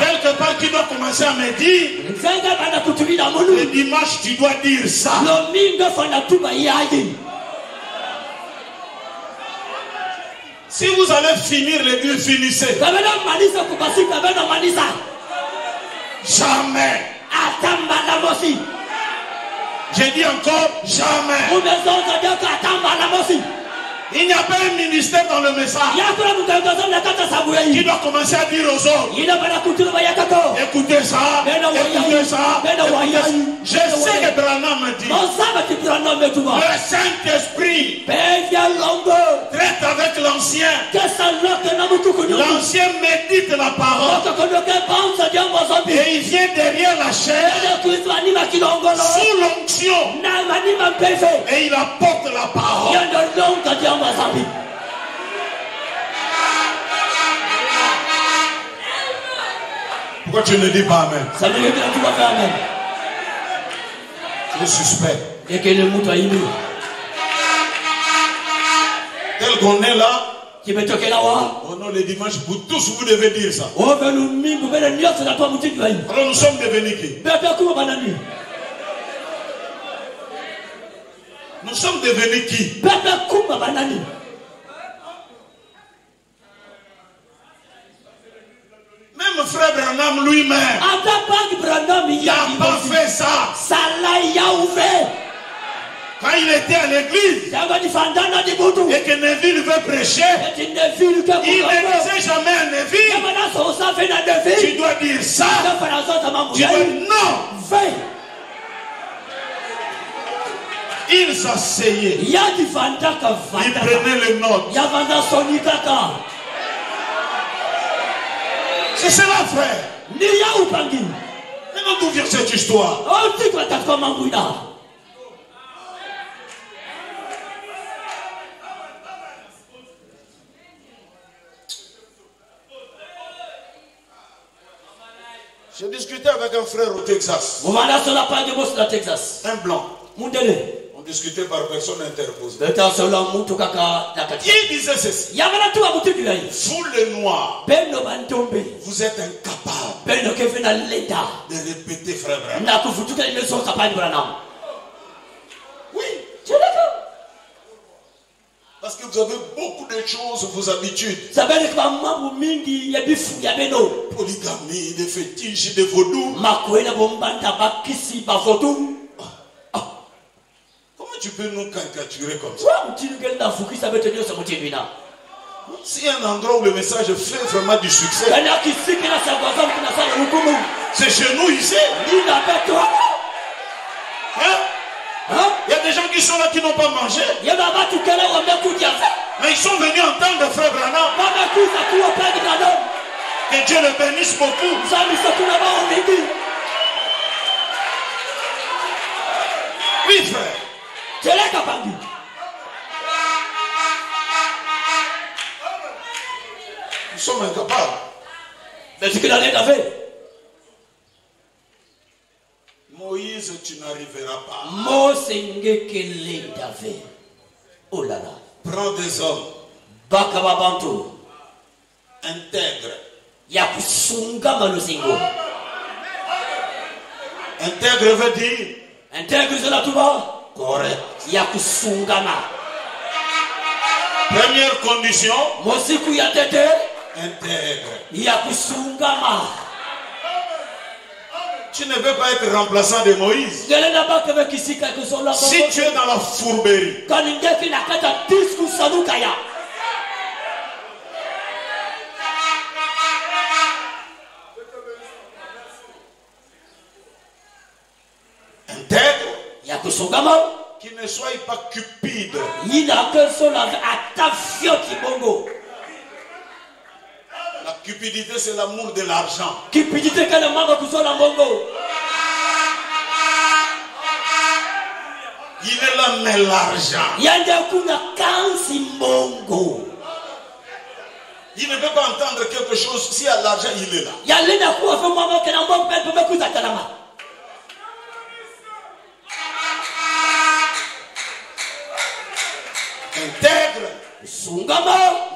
Quelque part, qui doit commencer à me dire, le dimanche, tu dois dire ça. Si vous allez finir l'église, finissez. Jamais. J'ai dit encore, jamais. Il n'y a pas un ministère dans le message qui doit commencer à dire aux autres, écoutez ça, écoutez ça. Je sais que Branham dit, le Saint-Esprit traite avec l'ancien. L'ancien médite la parole et il vient derrière la chair sous l'onction. Et il apporte la parole. Pourquoi tu ne dis pas amen? Ça veut dire que tu vas faire amen. Je suspecte. Et que le mouton est tel qu'on est là. Oh non, les dimanches, vous tous, vous devez dire ça. Alors nous sommes devenus qui? Nous sommes devenus qui? Même frère Branham lui-même n'a pas fait ça. Quand il était à l'église et que Neville veut prêcher, il ne disait jamais à Neville, tu dois dire ça, tu dois non. Il s'asseyait, il prenait les notes. C'est cela, frère. Maintenant, d'où vient cette histoire? J'ai discuté avec un frère au Texas. Un blanc. On discutait par personne interposée. Il disait ceci. Vous les noirs, vous êtes incapables de répéter, frère Branham. Oui. Parce que vous avez beaucoup de choses, vos habitudes. Polygamie, des fétiches, des vaudous. Comment tu peux nous caricaturer comme ça? C'est un endroit où le message fait vraiment du succès. C'est chez nous ici. Hein? Hein? Il y a des gens qui sont là qui n'ont pas mangé. Mais ils sont venus entendre frère Branham. Que Dieu le bénisse beaucoup. Oui, frère. Nous sommes incapables. Mais ce que l'année d'avait. Moïse, tu n'arriveras pas. Oh là là. Prends des hommes. Intègre. Intègre veut dire. Intègre, cela tout va. Correct. Première condition. Intègre. Tu ne veux pas être remplaçant de Moïse. Si tu es dans la fourberie, intègre, qu'il ne soit pas cupide. La cupidité, c'est l'amour de l'argent. Il est là, mais l'argent. Il ne peut pas entendre quelque chose. Si il y a l'argent, il est là. Intègre.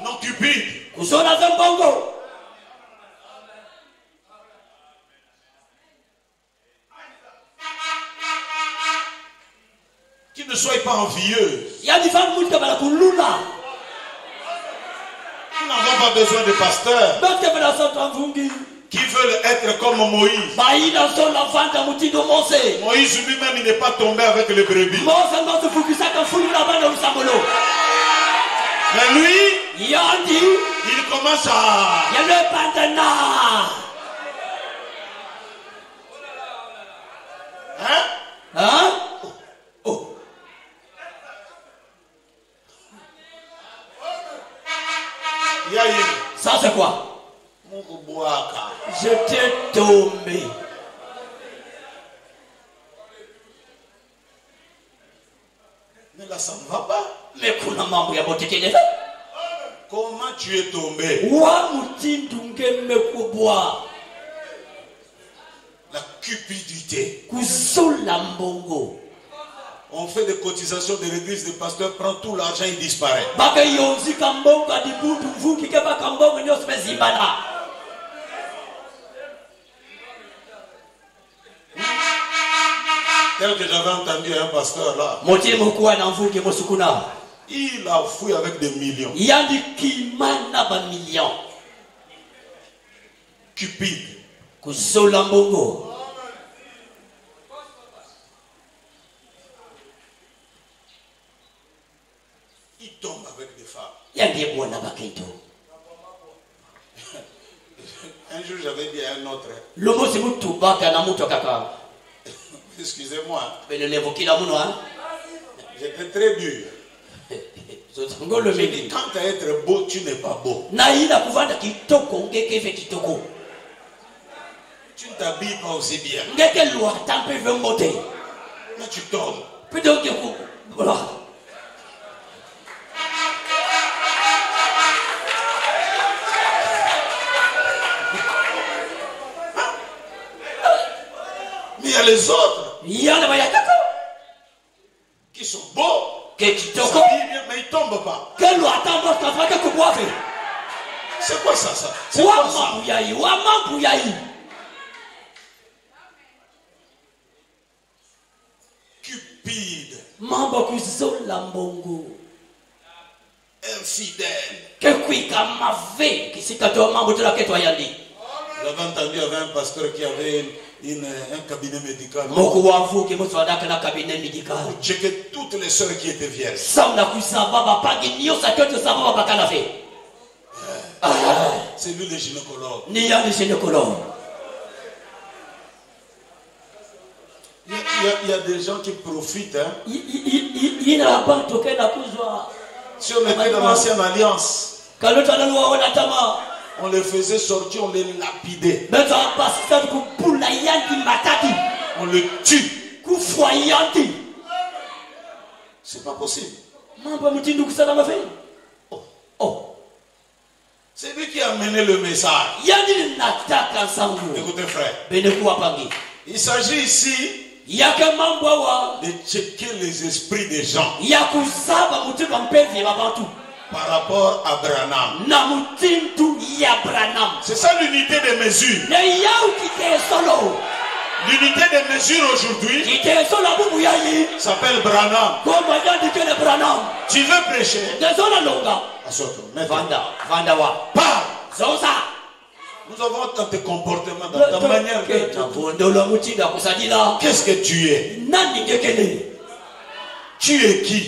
Non cupide. Qu'il ne soit pas envieux. Nous n'avons pas besoin de pasteurs qui veulent être comme Moïse. Moïse lui-même, il n'est pas tombé avec les brebis. Mais lui, il commence à... Hein? Hein? Ça c'est quoi? J'étais tombé. Comment tu es tombé? La cupidité. On fait des cotisations de l'église, le pasteur prend tout l'argent et disparaît. Tel que j'avais entendu un pasteur là, il a fouillé avec des millions. Il a dit qu'il m'en a pas millions. Cupide. Kusolambogo. Il tombe avec des femmes. Il a dit bon là bas qu'il tombe. Un jour j'avais dit à un autre. Le mot c'est tout bas qu'un amour toi kaka. Excusez-moi. Mais le j'étais très dur. J'ai dit, quand tu as être beau, tu n'es pas beau. Tu ne t'habilles pas aussi bien. Là, tu tombes. Mais il y a les autres qui sont beaux, qui s'habillent bien, mais ils ne tombent pas. C'est quoi ça, ça? C'est quoi ça? Cupide. Infidèle. J'avais entendu avec un pasteur qui avait un cabinet médical. Pour checker toutes les soeurs qui étaient vierges. C'est lui le gynécologue. Il y a des gens qui profitent. Hein. Si on était dans l'ancienne alliance, on les faisait sortir, on les lapidait. On les tue. C'est pas possible. Oh. Oh. C'est lui qui a amené le message. Écoutez, frère. Il s'agit ici de checker les esprits des gens. Par rapport à Branham. C'est ça l'unité des mesures. L'unité des mesures aujourd'hui s'appelle Branham. Tu veux prêcher? Parle. Nous avons tant de comportements dans ta manière de... Qu'est-ce que tu es? Tu es qui?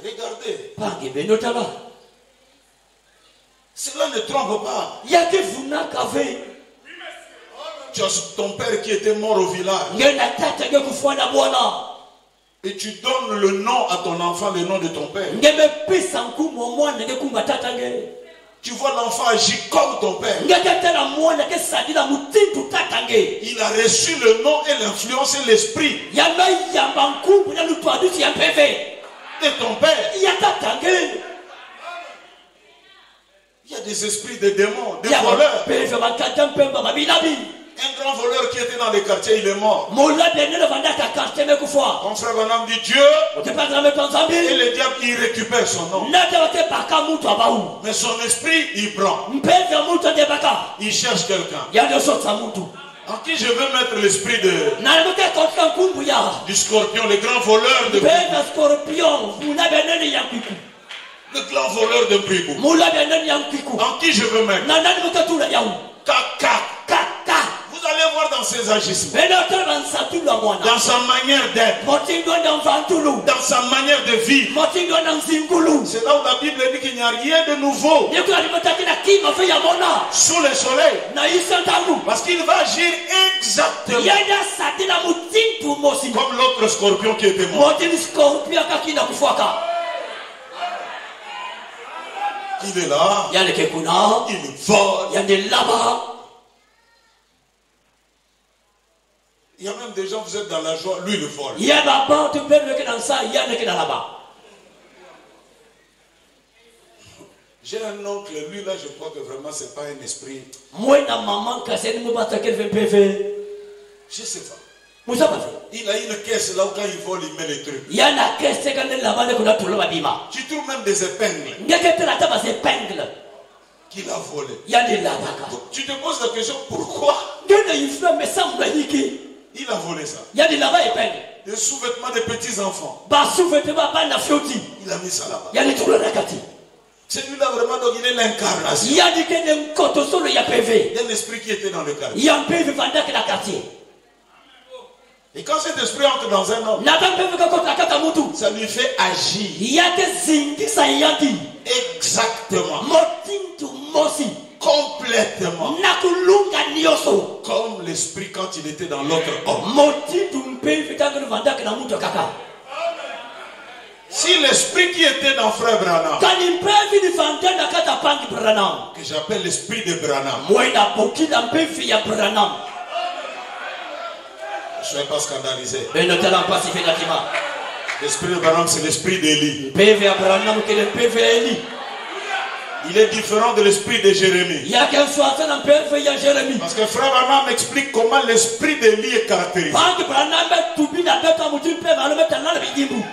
Regardez. Cela ne trompe pas. Tu as ton père qui était mort au village. Et tu donnes le nom à ton enfant, le nom de ton père. Tu vois l'enfant agir comme ton père. Il a reçu le nom et l'influence et l'esprit. Et ton père. Il y a des esprits de démons, des voleurs. Un grand voleur qui était dans le quartier, il est mort. Mon frère Vaname dit Dieu. Et le diable, il récupère son nom. Mais son esprit, il prend. Il cherche quelqu'un. En qui je veux mettre l'esprit du scorpion, le grand voleur de Bribou. Le grand voleur de Bribou. En qui je veux mettre? Kaka. Vous allez voir dans ses agissements, dans sa manière d'être, dans sa manière de vivre. C'est là où la Bible dit qu'il n'y a rien de nouveau sous le soleil, parce qu'il va agir exactement comme l'autre scorpion qui était mort. Il est là, il vole. Il y a même des gens, vous êtes dans la joie, lui le vole. Il y a là-bas, tu peux le dans ça, il y a le dans là-bas. J'ai un oncle, lui là, je crois que vraiment, c'est pas un esprit. Moi, la maman, quand c'est une batte, qu'elle veut péver. Je sais pas. Il a une caisse là où quand il vole, il met les trucs. Il y a la caisse, c'est quand elle là-bas, qu'on a tout le babima. Tu trouves même des épingles. Il y a quelqu'un là-bas, des épingles. Qu'il a volé. Il y a des là-bas. Tu te poses la question, pourquoi? Il a volé ça. Il y a des là-bas épingles. Des sous-vêtements des petits-enfants. Il a mis ça là-bas. Il y a des trous là. Celui-là vraiment, donc il est l'incarnation. Il y a un esprit qui était dans le quartier. Il y a un PV vendeur qui est dans le quartier. Et quand cet esprit entre dans un homme, ça lui fait agir. Il y a des signes qui sont exactement. Complètement. Comme l'esprit quand il était dans l'autre homme. Si l'esprit qui était dans frère Branham, que j'appelle l'esprit de Branham, je ne vais pas scandaliser. L'esprit de Branham, c'est l'esprit d'Élie. Il est différent de l'esprit de Jérémie. Parce que frère Branham m'explique comment l'esprit d'Élie est caractérisé.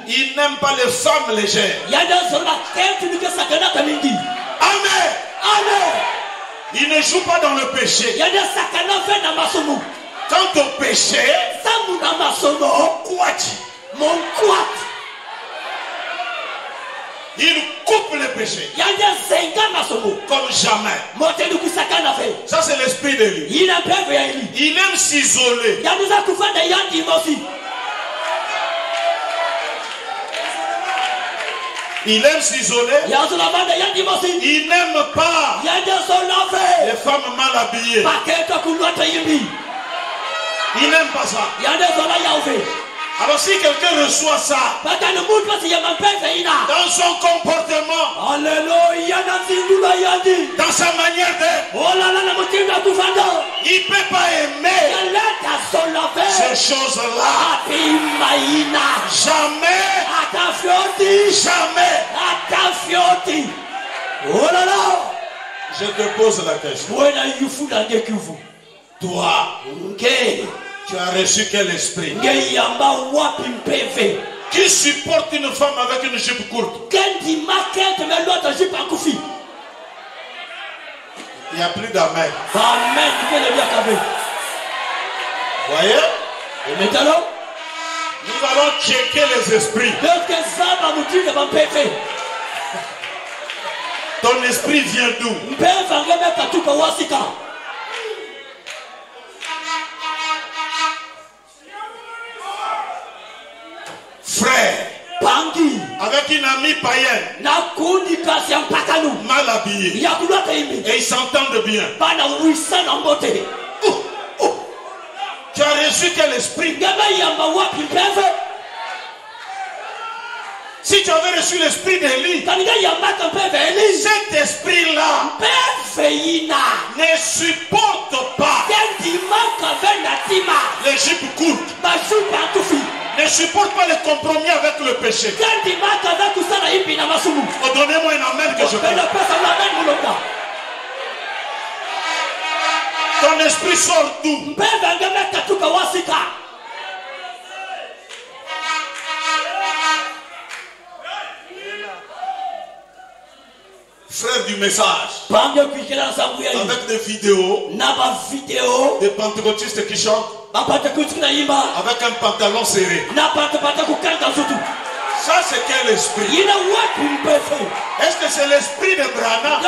Il n'aime pas les femmes légères. Amen. Amen. Il ne joue pas dans le péché. Quant au péché, il coupe le péché comme jamais. Ça c'est l'esprit de lui. Il aime s'isoler. Il aime s'isoler. Il n'aime pas les femmes mal habillées. Il n'aime pas ça. Alors si quelqu'un reçoit ça dans son comportement, alléluia, dans sa manière d'être, il ne peut pas aimer ces choses-là. Jamais. Jamais. Oh là là. Je te pose la question. Toi, tu as reçu quel esprit? Qui supporte une femme avec une jupe courte? Il n'y a plus d'amen. Voyez? Et maintenant, nous allons checker les esprits. Ton esprit vient d'où? Frère, avec une amie païenne, mal habillée, et ils s'entendent bien. Tu as reçu quel esprit? Si tu avais reçu l'esprit d'Élie, cet esprit-là ne supporte pas les jupes courtes. Ne supporte pas les compromis avec le péché. Oh, donnez-moi un amen que je peux. Ton esprit sort d'où? Frère du message, avec des vidéos, des pentecôtistes qui chantent avec un pantalon serré. Ça c'est quel esprit? Est-ce que c'est l'esprit de Branham?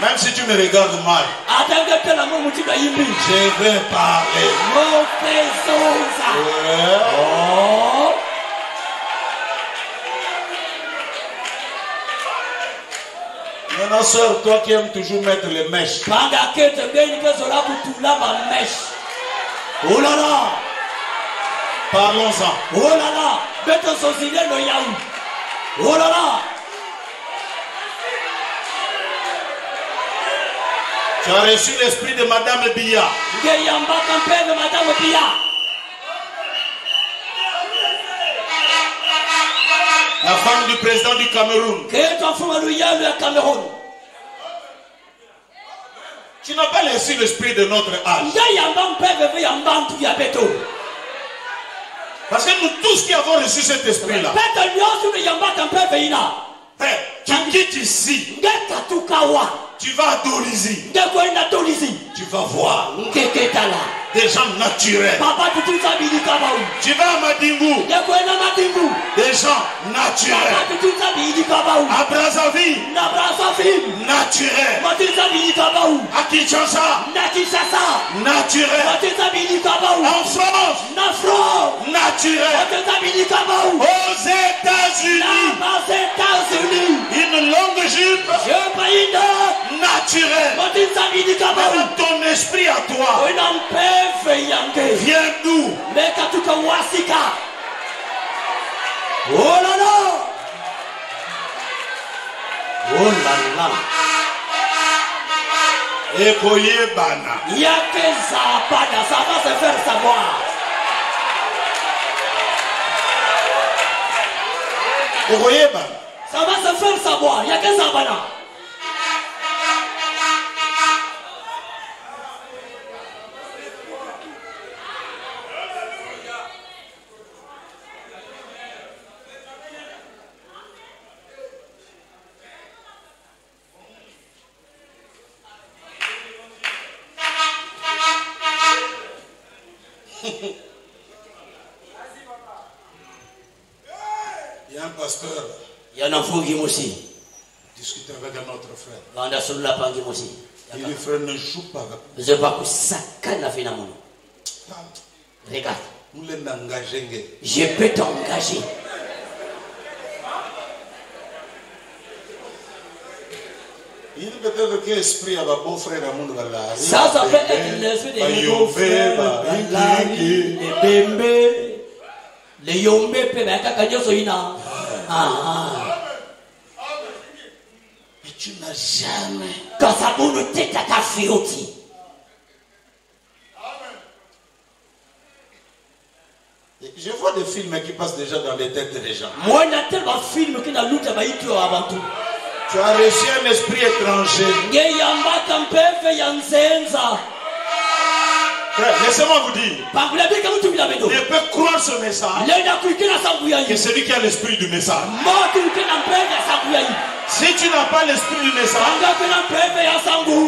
Même si tu me regardes mal, je vais parler. Oh. Maintenant, soeur, toi qui aimes toujours mettre les mèches. Oh là là. Parlons-en. Oh là là. Oh là là. Tu as reçu l'esprit de Madame Bia. La femme du président du Cameroun. Tu n'as pas laissé l'esprit de notre âge. Parce que nous tous qui avons reçu cet esprit-là, tu quittes ici. Tu vas à Tunisie. Tu vas voir des gens naturels. Tu vas à Madingou. Des gens naturels. À Brazzaville. Naturel. À Kinshasa. Naturel. En France. Naturel. Aux États-Unis. Une longue jupe. Naturel. Ton esprit à toi vient d'où? Oh là là, oh là là. Ekoye bana. Il y a que ça va se faire savoir. Ekoye bana. Ça va se faire savoir. Il y a que ça bana. Et le frère ne joue pas avec moi. Regarde. Je peux t'engager. Il peut être qu'un esprit à beau frère à mon gala. Ça, ça peut être l'esprit de mon frère. Les bembés. Les yombés peuvent être ah. Tu n'as jamais. Quand ça boule tête à ta fioti. Je vois des films qui passent déjà dans les têtes des gens. Moi, il y a tellement de films qui n'ont pas eu tout avant tout. Tu as reçu un esprit étranger. Laissez-moi vous dire. Je peux croire ce message. Que celui qui a l'esprit du message. Si tu n'as pas l'esprit du message,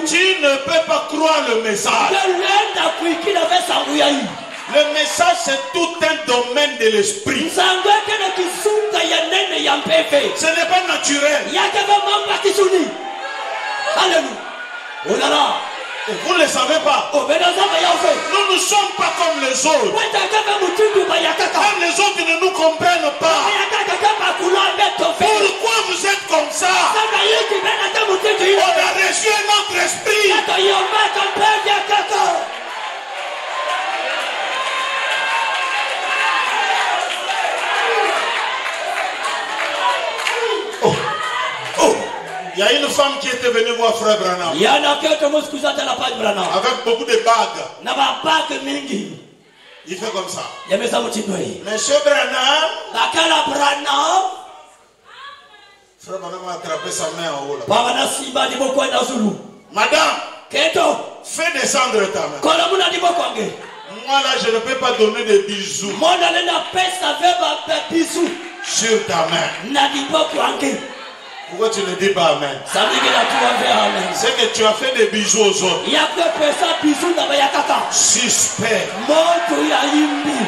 tu ne peux pas croire le message. Le message, c'est tout un domaine de l'esprit. Ce n'est pas naturel. Alléluia. Vous ne le savez pas. Nous ne sommes pas comme les autres. Même les autres ne nous comprennent pas. Pourquoi vous êtes comme ça? On a reçu un autre esprit. Il y a une femme qui était venue voir frère Branham. Avec beaucoup de bagues. Il fait comme ça. Monsieur Branham. Frère Branham a attrapé sa main en haut là. Madame, fais descendre ta main. Moi là, je ne peux pas donner de bisous. Sur ta main. Pourquoi tu ne dis pas amen? Ça veut dire que tu as fait amen. C'est que tu as fait des bisous aux autres. Il y a que ça, bisous dans la tata. Suspect. Montre ya yimbi.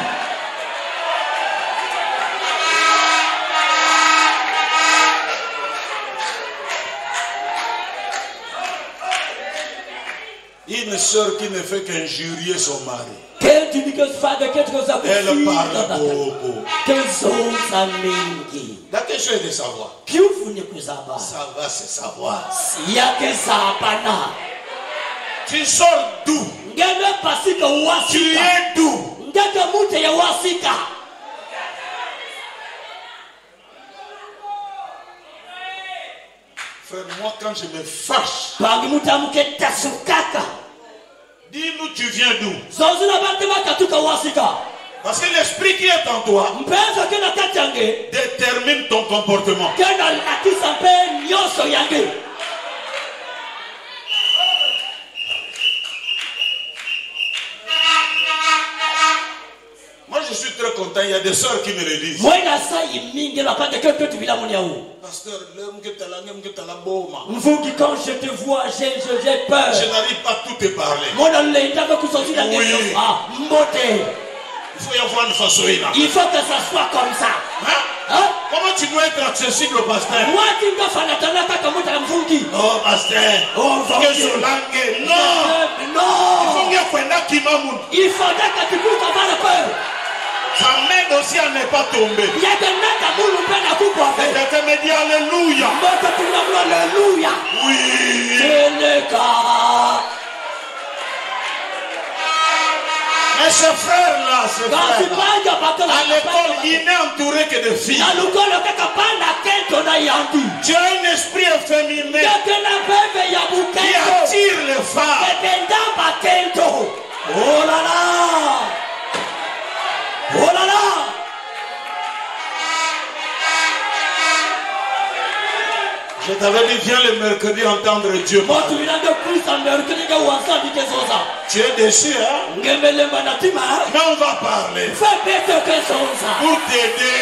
Une soeur qui ne fait qu'injurier son mari. Quelle tu dis que ça de quelque chose à vous? Elle parle beaucoup. Quels sont sa mingi? Dans quelle chose de savoir? Qui vous ne peut savoir? Ça va se savoir. Il y a que ça pana. Tu sors d'où? Tu es d'où? Fais-moi quand je me fâche. Dis-nous, tu viens d'où? Parce que l'esprit qui est en toi détermine ton comportement. Moi je suis très content, il y a des soeurs qui me le disent. Pasteur, quand je te vois, j'ai peur. Je n'arrive pas à tout te parler. Oui. Il faut y avoir une façon là. Il faut que ça soit comme ça. Hein? Hein? Comment tu dois être accessible au pasteur? Moi, tu ne dois pas comme oh, pasteur. Oh, que non. Non. Il faudrait que tu puisses avoir le peur. Ça m'aide aussi à ne pas tomber. Il y a des mecs à vous me dit alléluia. Alléluia. Oui. C'est le cas. Mais ce frère-là, ce frère, à l'école, il n'est entouré que de filles. Tu as un esprit efféminé qui attire les femmes. Oh là là! Oh là là! Je t'avais dit, viens le mercredi entendre Dieu. Tu es déçu, hein? Mais on va parler. Pour t'aider.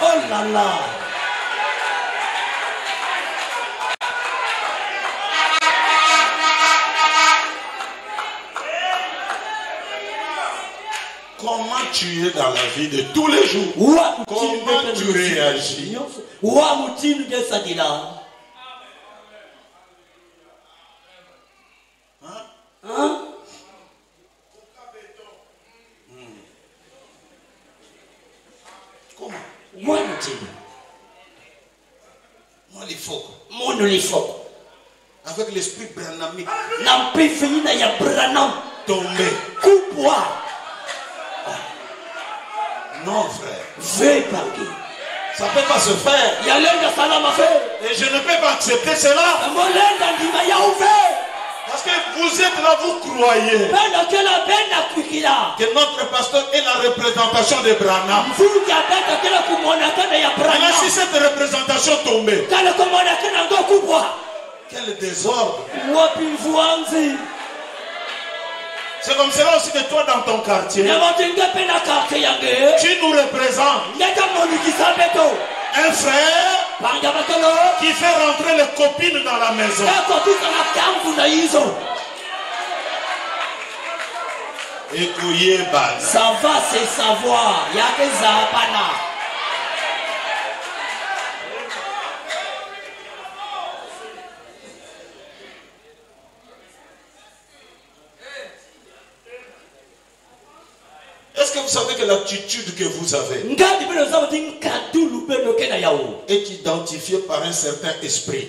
Oh là là. Comment tu es dans la vie de tous les jours? Comment tu réagis? Hein? Comment? Moi, il faut. Avec l'esprit branamique. Tomber. Coupe-moi. Non, frère. Ça ne peut pas se faire. Et je ne peux pas accepter cela. Parce que vous êtes là, vous croyez que notre pasteur est la représentation de Branham. Mais si cette représentation tombait, quel désordre. C'est comme cela aussi de toi dans ton quartier. Tu nous représentes. Un frère qui fait rentrer les copines dans la maison. Ça va se savoir. Il y a des Zabana. Est-ce que vous savez que l'attitude que vous avez est identifiée par un certain esprit?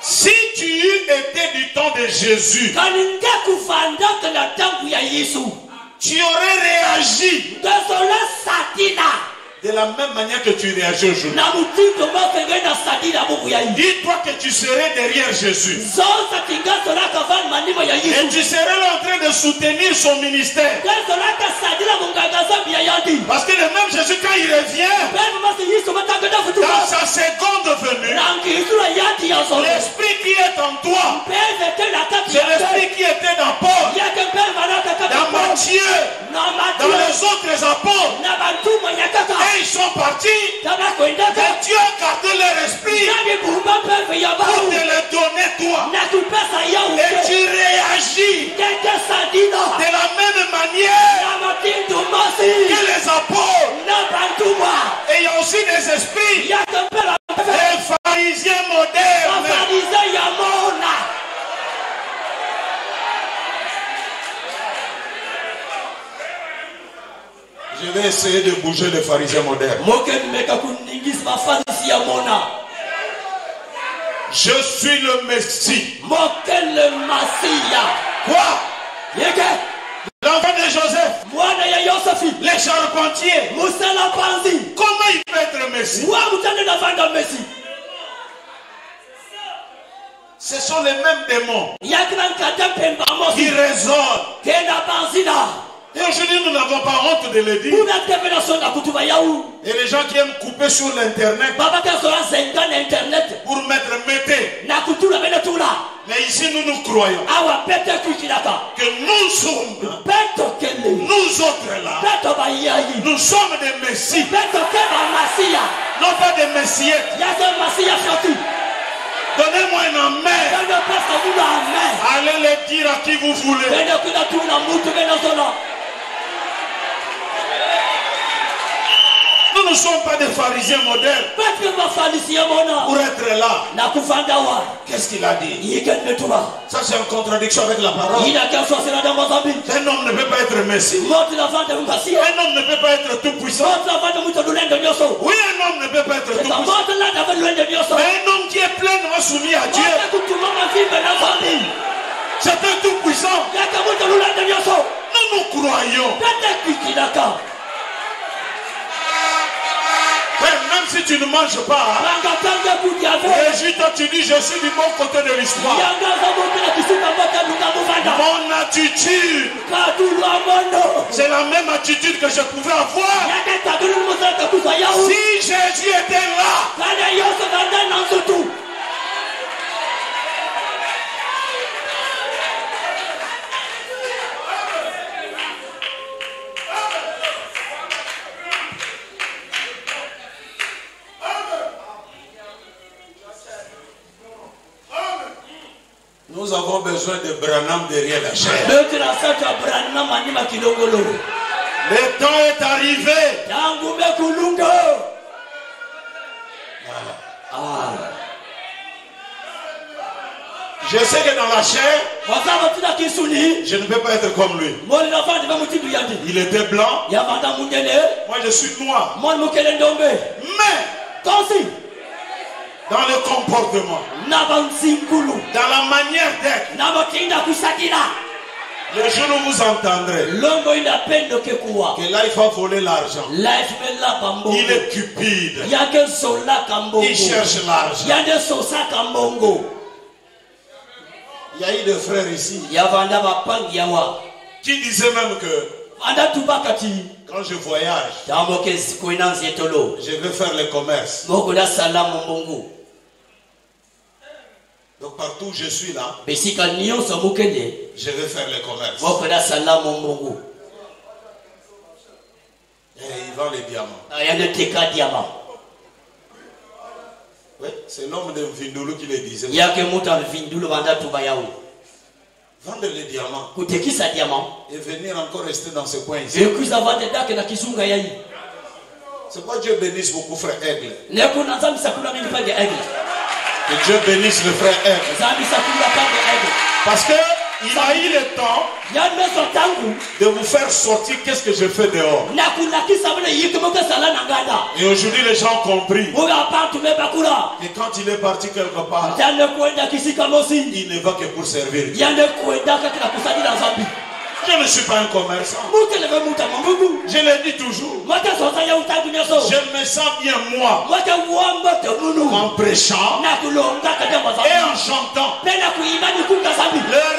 Si tu eût été du temps de Jésus, tu aurais réagi de la même manière que tu réagis aujourd'hui. Dis-toi que tu serais derrière Jésus. Et tu serais là en train de soutenir son ministère. Parce que le même Jésus, quand il revient, dans sa seconde venue, l'esprit qui est en toi, c'est l'esprit qui était dans Paul, dans Matthieu, dans les autres apôtres. Ils sont partis, mais Dieu a gardé leur esprit pour te le donner toi. Et tu réagis de la même manière que les apôtres. Et il y a aussi des esprits, des pharisiens modernes. Je vais essayer de bouger les pharisiens modernes. Je suis le Messie. Quoi? Là l'enfant de Joseph, les charpentiers, comment il peut être Messie? Ce sont les mêmes démons qui résonnent. Et aujourd'hui, nous n'avons pas honte de le dire. Et les gens qui aiment couper sur l'internet pour mettre mété. Mais ici, nous nous croyons que nous sommes, nous autres là, nous sommes des messies. Non pas des messiettes. Donnez-moi un amen. Allez le dire à qui vous voulez. Nous ne sommes pas des pharisiens modernes pour être là. Qu'est-ce qu'il a dit? Ça c'est en contradiction avec la parole. Un homme ne peut pas être messie. Un homme ne peut pas être tout puissant. Oui, un homme ne peut pas être tout puissant. Mais un homme qui est pleinement soumis à Dieu, c'est un tout puissant. Nous nous croyons. Même si tu ne manges pas, Jésus, toi tu dis je suis du bon côté de l'histoire. Mon attitude, c'est la même attitude que je pouvais avoir si Jésus était là. Nous avons besoin de Branham derrière la chair. Le temps est arrivé. Je sais que dans la chair, je ne peux pas être comme lui. Il était blanc. Moi je suis noir. Mais dans le comportement, dans la manière d'être, le jour où vous entendrez que là il faut voler l'argent, il est cupide, il cherche l'argent. Il y a eu des frères ici qui disaient même que quand je voyage, je vais faire le commerce. Donc partout où je suis là, je vais faire le commerce. Et il vend les diamants. Oui, c'est l'homme de Vindoulou qui le disait. Vendre les diamants et venir encore rester dans ce coin ici. C'est pourquoi Dieu bénisse beaucoup frère Aigle. Que Dieu bénisse le frère Aigle. Parce que il a eu le temps de vous faire sortir qu'est-ce que je fais dehors. Et aujourd'hui les gens ont compris. Et quand il est parti quelque part, il ne va que pour servir. Je ne suis pas un commerçant. Je le dis toujours. Je me sens bien moi en prêchant et en chantant. Le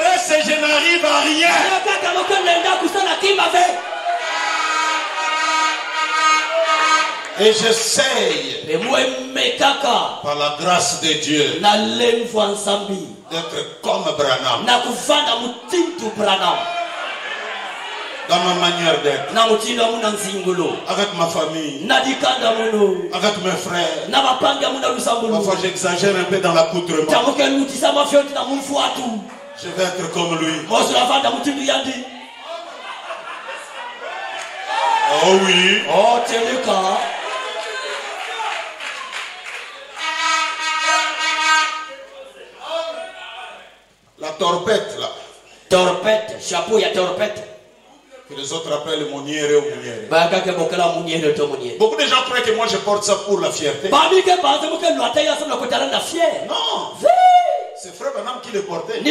reste, je n'arrive à rien. Et j'essaye par la grâce de Dieu d'être comme Branham. Dans ma manière d'être, avec ma famille, avec mes frères. Parfois j'exagère un peu dans l'accoutrement. Je vais être comme lui. Oh oui. Oh t'es le cas. La torpette là. Torpette, chapeau, il y a torpette. Que les autres appellent monière ou monière. Beaucoup de gens croient que moi je porte ça pour la fierté. Non, c'est frère Vaname qui le portait.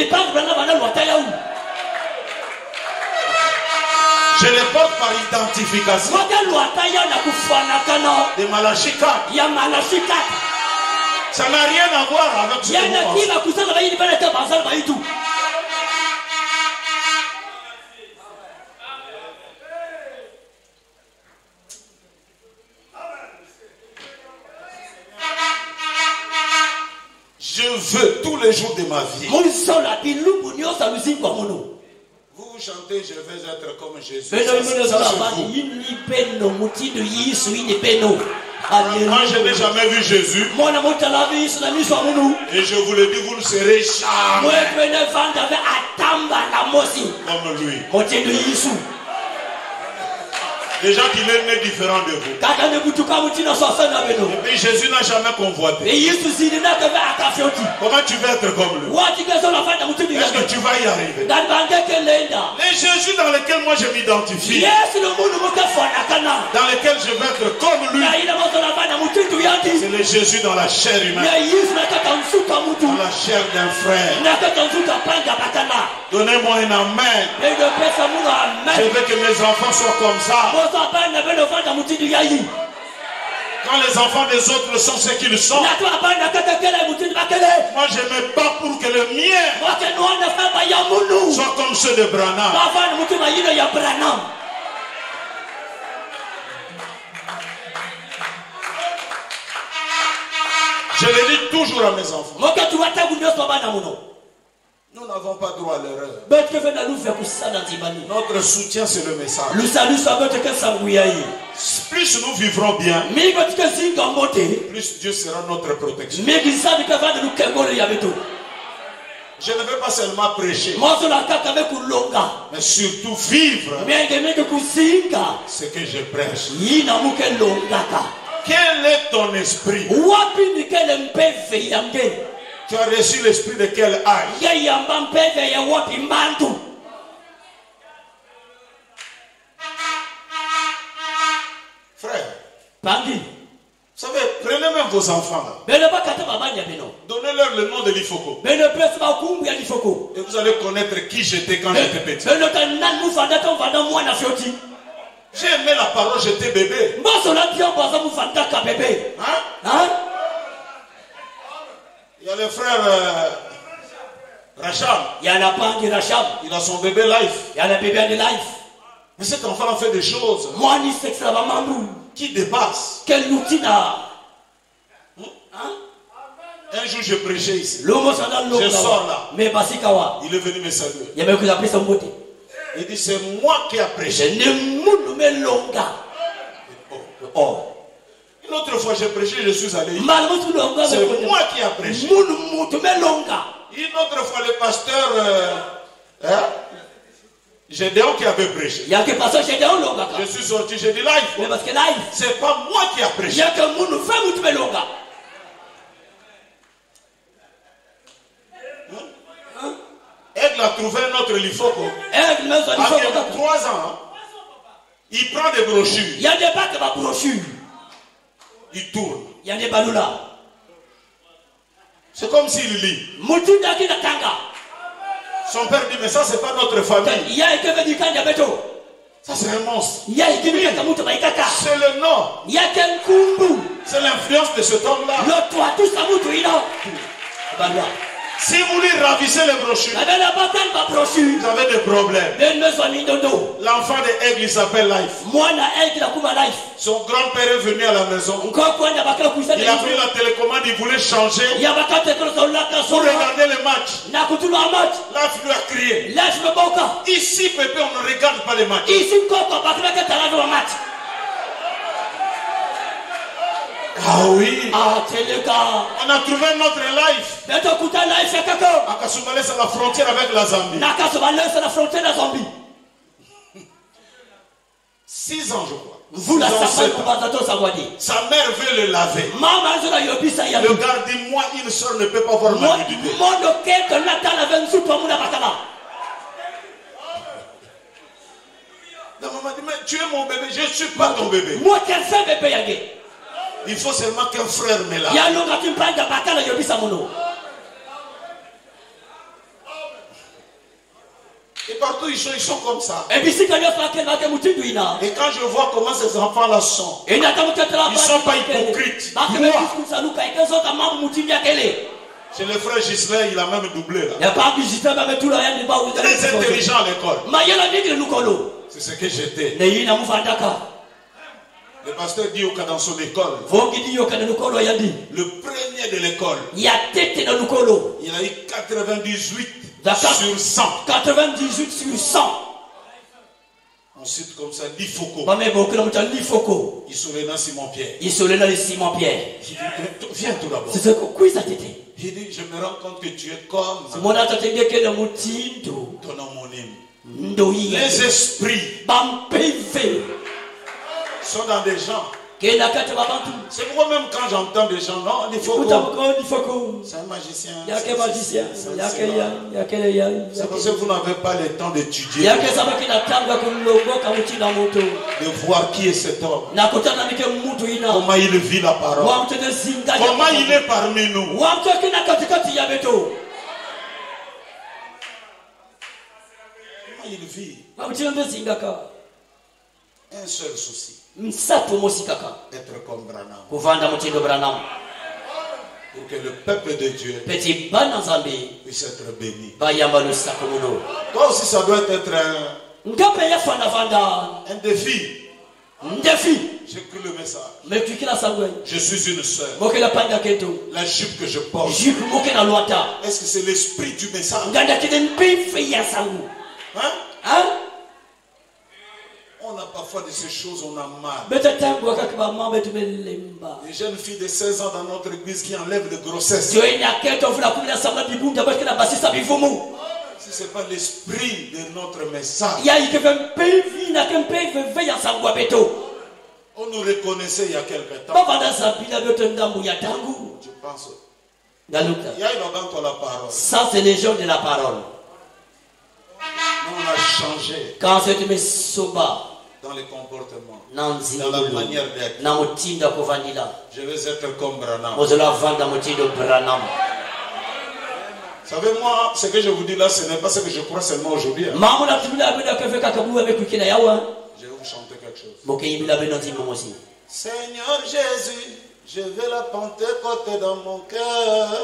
Je les porte par identification. De Malachie 4. Ça n'a rien à voir avec ce que vous pensez. Je veux tous les jours de ma vie. Vous chantez, je vais être comme Jésus. Ça, moi, je n'ai jamais vu Jésus. Et je vous le dis, vous ne serez jamais comme lui. Les gens qui l'aiment sont différents de vous. Et puis Jésus n'a jamais convoité. Comment tu vas être comme lui? Est-ce que tu vas y arriver? Les Jésus dans lesquels moi je m'identifie, dans lesquels je vais être comme lui, c'est le Jésus dans la chair humaine, dans la chair d'un frère. Donnez-moi une amen. Je veux que mes enfants soient comme ça. Quand les enfants des autres sont ce qu'ils sont, moi je me bats pour que le mien soit comme ceux de Branham. Je le dis toujours à mes enfants. Nous n'avons pas droit à l'erreur. Notre soutien, c'est le message. Plus nous vivrons bien, plus Dieu sera notre protection. Je ne veux pas seulement prêcher, mais surtout vivre ce que je prêche. Quel est ton esprit? Tu as reçu l'esprit de quel âge? Frère, vous savez, prenez même vos enfants là. Donnez-leur le nom de Lifoko. Et vous allez connaître qui j'étais quand j'étais petit. J'ai aimé la parole, j'étais bébé. Hein? Il y a le frère Racham. Il y a la panne de Racham. Il a son bébé Life. Il y a le bébé de Life. Mais cet enfant a fait des choses qui dépassent. Quel outil n'a? Un jour je prêchais ici. Je sors là. Il est venu me saluer. Il dit c'est moi qui ai prêché. Oh. Une autre fois j'ai prêché, je suis allé. C'est moi qui ai prêché. Une autre fois le pasteur Gédéon qui avait prêché. Je suis sorti, j'ai dit live. C'est pas moi qui ai prêché. Aigle a trouvé un autre Lifoko. Aigle a 3 ans. Il prend des brochures. Il y a des packs de brochures. Il tourne. C'est comme s'il lit. Son père dit, mais ça, c'est pas notre famille. Ça, c'est un monstre. Oui. C'est le nom. C'est l'influence de cet homme-là. Si vous lui ravissez les brochures, vous avez des problèmes. L'enfant de Aigle, il s'appelle Life. Son grand-père est venu à la maison. Il a pris la télécommande, il voulait changer pour regarder le match. Life lui a crié. Ici, pépé, on ne regarde pas les matchs. Ah oui. On a trouvé notre life. À Kasumale, c'est la frontière avec la Zambie. 6 ans, je crois. Vous la savez. Sa mère veut le laver. Le garde dit, moi, une soeur ne peut pas voir ma nudité. La maman dit, mais tu es mon bébé, je ne suis pas ton bébé. Moi, tu es un bébé. Il faut seulement qu'un frère me lave. Et partout quand ils sont comme ça. Et quand je vois comment ces enfants-là sont, ils ne sont pas hypocrites. C'est le frère Gislain, il a même doublé là. Très intelligent à l'école. C'est ce que j'étais. Le pasteur dit dans son école, le premier de l'école, il a eu 98 sur 100. 98 sur 100. On cite comme ça Lifoko. Il souvenait dans Simon-Pierre. Viens tout d'abord. Il dit, je me rends compte que tu es comme ton homonyme. Les esprits sont dans des gens. C'est pourquoi même quand j'entends des gens, non, Lifoko, c'est un magicien. C'est parce que vous n'avez pas le temps d'étudier, de voir qui est cet homme, comment il vit la parole, comment il est parmi nous. Comment il vit. Un seul souci. Être comme Branham. Pour que le peuple de Dieu puisse être béni. Toi aussi, ça doit être un défi. J'ai cru le message. Je suis une sœur. La jupe que je porte, est-ce que c'est l'esprit du message? Hein? On a parfois de ces choses, on a mal. Les jeunes filles de 16 ans dans notre église qui enlèvent de grossesse. Si ce n'est pas l'esprit de notre message. On nous reconnaissait il y a quelque temps. Je pense. Il y a dans la parole. Ça, c'est les gens de la parole. On a changé. Quand c'est mes soba. Dans les comportements, dans la manière d'être. Je vais être comme Branham. Savez-moi, ce que je vous dis là, ce n'est pas ce que je crois seulement aujourd'hui. Hein. Je vais vous chanter quelque chose. Seigneur Jésus, je veux la Pentecôte dans mon cœur.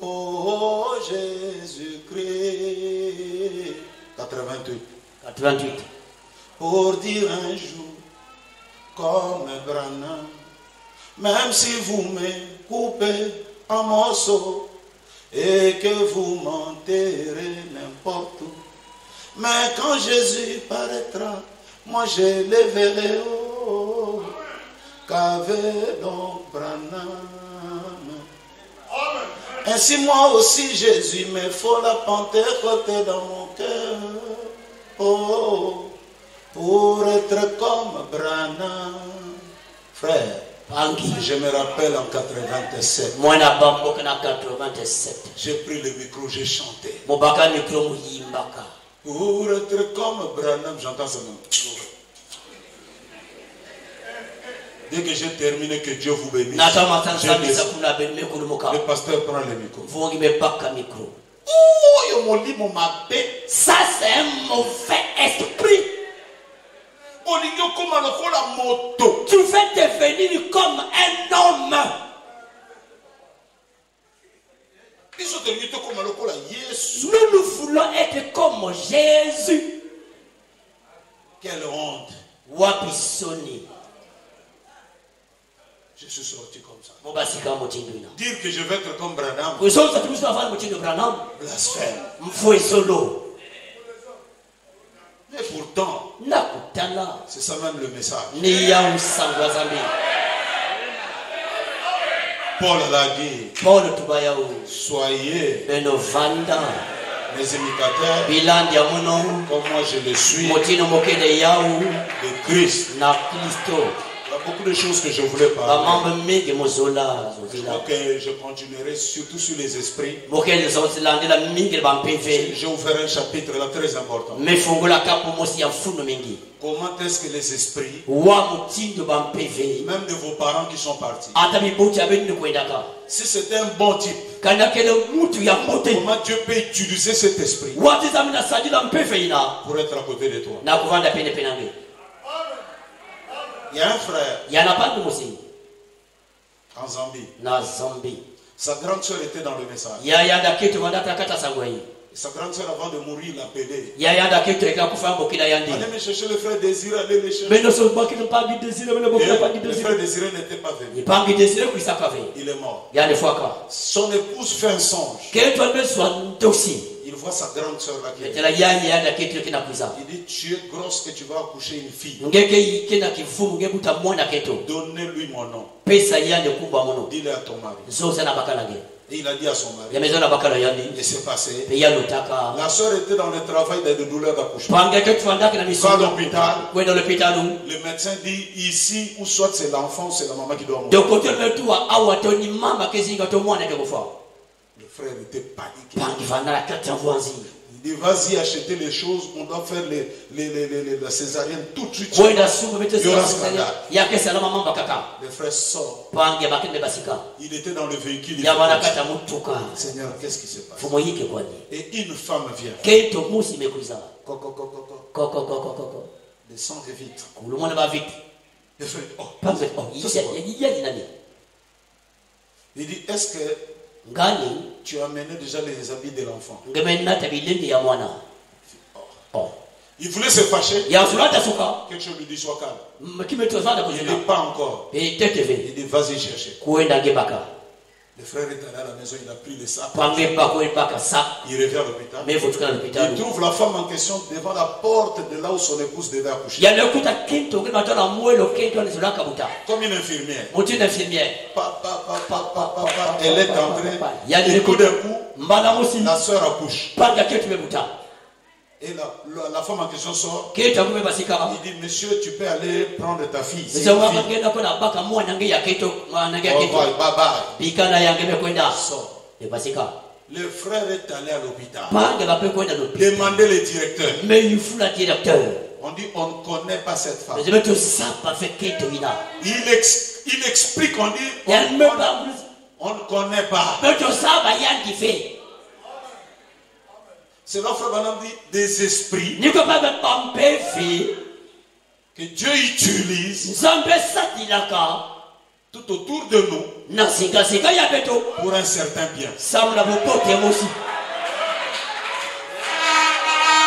Oh Jésus-Christ. 88. Pour dire un jour, comme Branham, même si vous me coupez en morceaux et que vous m'enterrez n'importe où, mais quand Jésus paraîtra, moi je le verrai. Oh, qu'avait donc Branham. Ainsi moi aussi Jésus, mais faut la Pentecôte dans mon cœur. Oh, pour être comme Branham. Frère, je me rappelle en 87. J'ai pris le micro, j'ai chanté. Pour être comme Branham, j'entends ce nom. Dès que j'ai terminé, que Dieu vous bénisse. Le pasteur prend le micro. Ça, c'est un mauvais esprit. Tu veux devenir comme un homme. Nous voulons être comme Jésus. Quelle honte. Wabisoni. Je suis sorti comme ça. Dire que je vais être comme Branham. Blasphème. Mais pourtant, c'est ça même le message. Paul l'a dit. Soyez mes imitateurs, comme moi je le suis, de Christ. La beaucoup de choses que je voulais parler. Donc je continuerai surtout sur les esprits. J'ai ouvert un chapitre là très important. Comment est-ce que les esprits, même de vos parents qui sont partis, si c'était un bon type, comment Dieu peut utiliser cet esprit pour être à côté de toi? Il y a un frère en Zambie. Sa grande soeur était dans le message. Sa grande soeur, avant de mourir, l'a appelé. Allez me chercher le frère Désiré, allez me chercher. Mais le frère Désiré n'était pas venu. Il est mort. Son épouse fait un songe. Il voit sa grande soeur là qui est là. Il dit, tu es grosse et tu vas accoucher une fille. Donnez-lui mon nom. Dis-le à ton mari. Et il a dit à son mari. Et c'est passé. La soeur était dans le travail de douleur d'accouchement. Va à l'hôpital. Le médecin dit, ici, ou soit c'est l'enfant, c'est la maman qui doit mourir. Le frère était paniqué. Il dit, vas-y acheter les choses, on doit faire la césarienne tout de suite. Le frère sort. Il était dans le véhicule. Seigneur, qu'est-ce qui se passe? Et une femme vient. Descendez vite. Le monde va vite. Le frère, il dit, est-ce que tu as amené déjà les habits de l'enfant? Oh. Il voulait se fâcher. Quelque chose lui dit, sois calme. Il n'est pas encore. Il dit, vas-y chercher. Le frère est allé à la maison, il a pris les sacs. Il revient à l'hôpital. Il trouve la femme en question devant la porte de là où son épouse devait accoucher. Comme une infirmière. Elle est entrée. Et coup d'un coup, la soeur accouche. Et la femme en question sort. Il dit, monsieur, tu peux aller prendre ta fille. Bye bye. Le frère est allé à l'hôpital. Demandez le directeur. Mais il faut le directeur. On dit, on ne connaît pas cette femme. Il explique, on dit, on ne connaît pas. C'est là, frère Vaname dit, des esprits que Dieu utilise tout autour de nous pour un certain bien.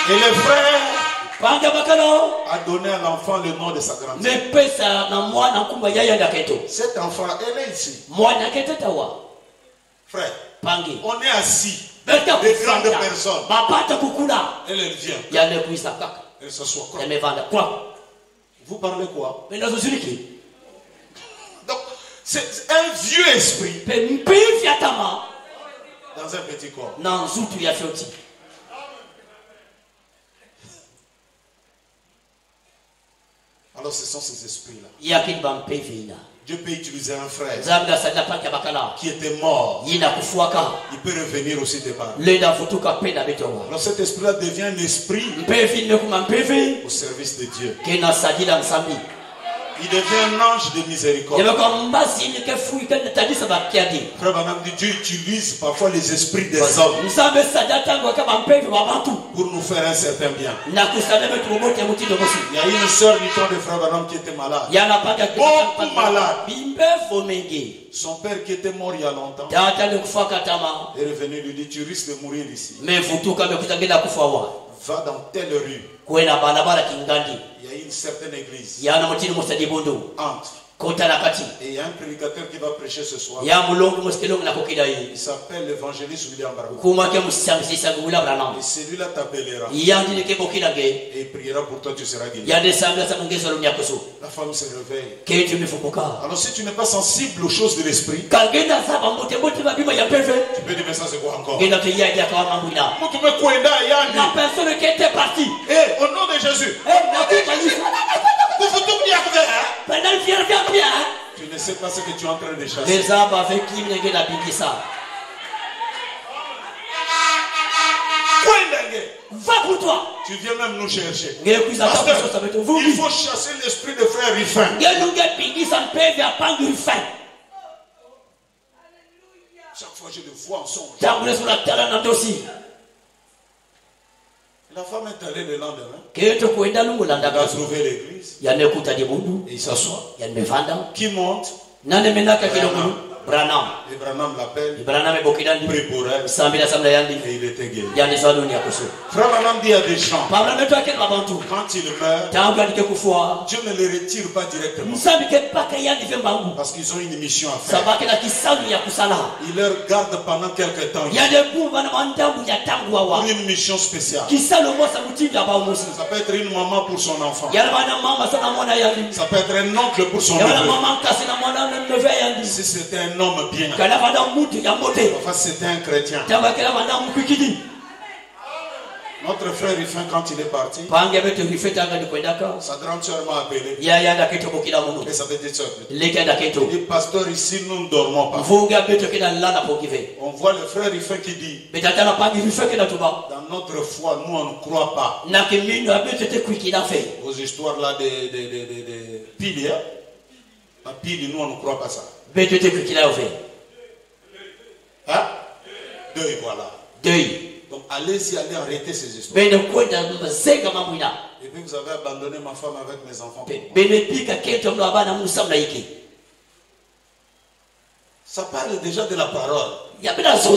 Et le frère a donné à l'enfant le nom de sa grand-mère. Cet enfant, elle est ici. Frère, on est assis. Des grandes personnes. Elle vient. Elle s'assoit. Quoi? Vous parlez quoi? Donc, c'est un vieux esprit dans un petit corps. Alors, ce sont ces esprits-là. Dieu peut utiliser un frère qui était mort. Il peut revenir aussi des parents. Alors cet esprit-là devient un esprit au service de Dieu. Il devient un ange de miséricorde. Frère Vaname dit, Dieu utilise parfois les esprits des hommes pour nous faire un certain bien. Il y a une soeur du temps de Frère Vaname qui était malade. Beaucoup malade. Son père qui était mort il y a longtemps est revenu et lui dit, tu risques de mourir ici. Va dans telle rue. Il y a une certaine église. Entre. Et il y a un prédicateur qui va prêcher ce soir. Il s'appelle l'évangéliste William Barou. Et celui-là t'appellera. Et il priera pour toi, tu seras guéri. La femme se réveille. Alors si tu n'es pas sensible aux choses de l'esprit, tu peux dire, mais ça c'est quoi encore? Personne qui était parti. Au nom de Jésus. Tu ne sais pas ce que tu es en train de chasser. Les arbres avec qui il y a la Bible ça. Va pour toi. Tu viens même nous chercher. Parce que il faut chasser l'esprit de frère Ruffin. Chaque fois je le vois en songe. La femme est allée le lendemain. Elle a trouvé l'église. Et il s'assoit. Qui monte? Branham. Et Branham l'appelle. Prie pour elle. Et il était guéri. Frère Branham dit à des gens, quand il meurt, Dieu ne les retire pas directement. Parce qu'ils ont une mission à faire. Il leur garde pendant quelques temps. Pour une mission spéciale. Ça peut être une maman pour son enfant. Ça peut être un oncle pour son neveu. Si c'était un homme bien. Enfin, c'était un chrétien. Notre frère Ruffin, quand il est parti, sa grande soeur m'a appelé. Et sa petite soeur. Il dit, pasteur, ici nous ne dormons pas. On voit le frère Ruffin qui dit, dans notre foi, nous on ne croit pas aux histoires là de piliers. La pile, nous on ne croit pas ça. Mais tu t'es qu'il a ouvert. Hein? Deuil, voilà. Deuil. Donc allez-y, allez arrêter ces histoires. Et puis vous avez abandonné ma femme avec mes enfants. Ça parle déjà de la parole. Alors,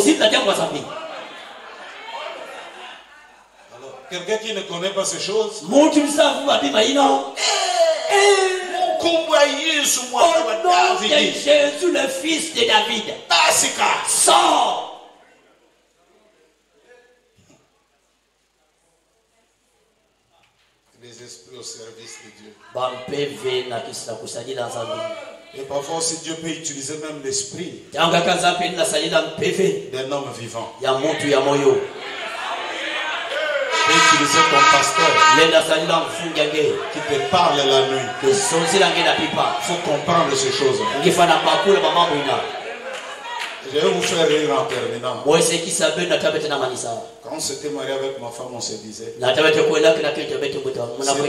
quelqu'un qui ne connaît pas ces choses. Au nom de Jésus, le fils de David, sors. Les esprits au service de Dieu. Et parfois aussi Dieu peut utiliser même l'esprit d'un homme vivant. Utiliser ton pasteur qui te parle la nuit. Il faut comprendre ces choses. Je vais vous faire rire en terminant. Quand on s'était marié avec ma femme, on se disait,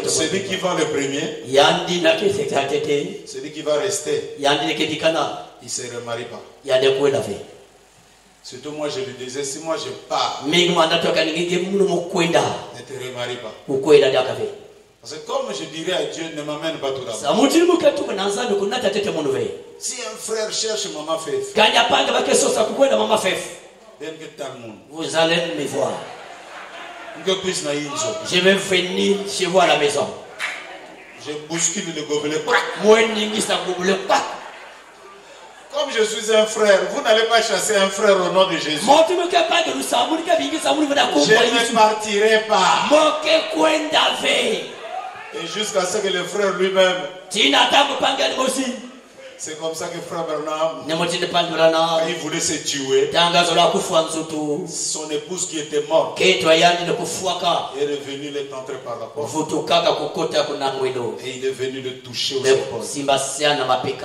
celui qui va le premier, celui qui va rester, il ne se remarie pas. Surtout moi je lui disais, si moi je pars, ne te remarie pas. Parce que comme je dirais à Dieu, ne m'amène pas tout d'abord. Si un frère cherche maman Fef, vous allez me voir. Je vais venir chez vous à la maison. Je bouscule le gobelet. Comme je suis un frère, vous n'allez pas chasser un frère au nom de Jésus. Je ne partirai pas. Et jusqu'à ce que le frère lui-même. C'est comme ça que frère Bernard, quand il voulait se tuer, son épouse qui était morte est revenue l'entrer par la porte. Et il est venu le toucher au serpent.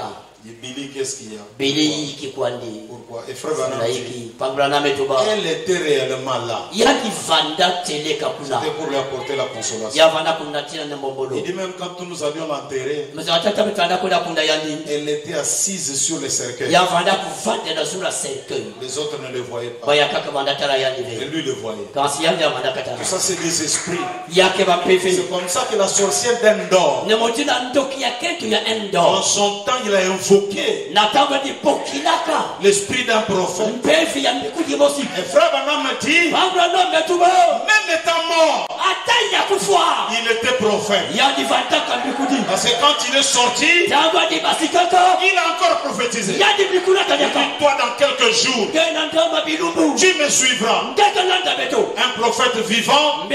Et Billy, qu'est-ce qu'il y a? Billy qui quoi dit? Pourquoi? Et frère Vaname, elle était réellement là. C'était pour lui apporter la consolation. Il dit même quand nous avions enterré, elle était assise sur le cercueil. Les autres ne le voyaient pas. Et lui le voyait. Tout ça c'est des esprits. C'est comme ça que la sorcière d'Endor, en son temps il a invoqué l'esprit d'un prophète. Et frère Vaname me dit, même étant mort, il était prophète. Parce que quand il est sorti, il a encore prophétisé. Il dit, toi dans quelques jours, tu me suivras. Un prophète vivant, il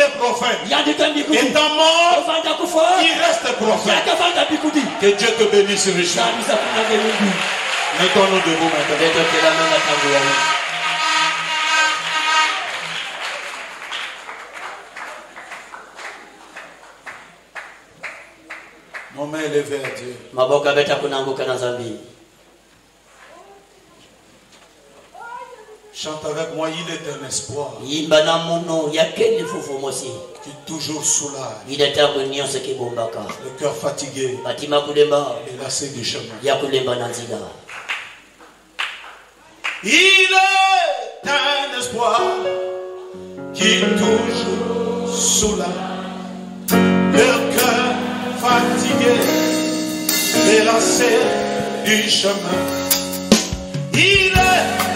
est prophète. Étant mort, il reste prophète. Que Dieu te bénisse richement. Mettons-nous debout maintenant. élevés à Dieu. Chante avec moi, il est un espoir qui toujours soulage le cœur fatigué et lassé du chemin. Il est un espoir qui toujours soulage le cœur fatigué et lassé du chemin. Il est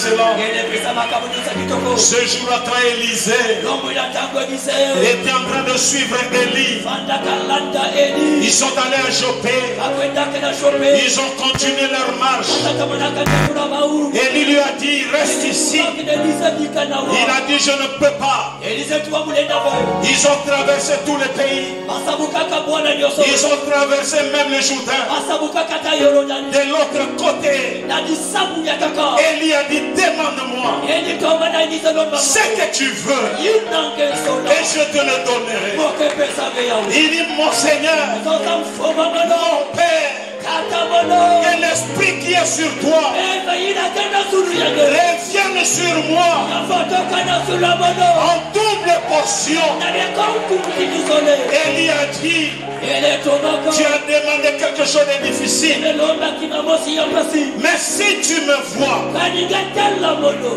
excellent. Ce jour après Élisée était en train de suivre Élie. Ils sont allés à Jopé. Ils ont continué leur marche. Élie lui a dit, reste ici. Il a dit, je ne peux pas. Ils ont traversé tous les pays. Ils ont traversé même le Jourdain. De l'autre côté, Élie a dit, demande-moi ce que tu veux et je te le donnerai. Il dit, mon Seigneur, mon Père, et l'esprit qui est sur toi, revienne sur moi en double portion. Élie a dit, tu as demandé quelque chose de difficile, mais si tu me vois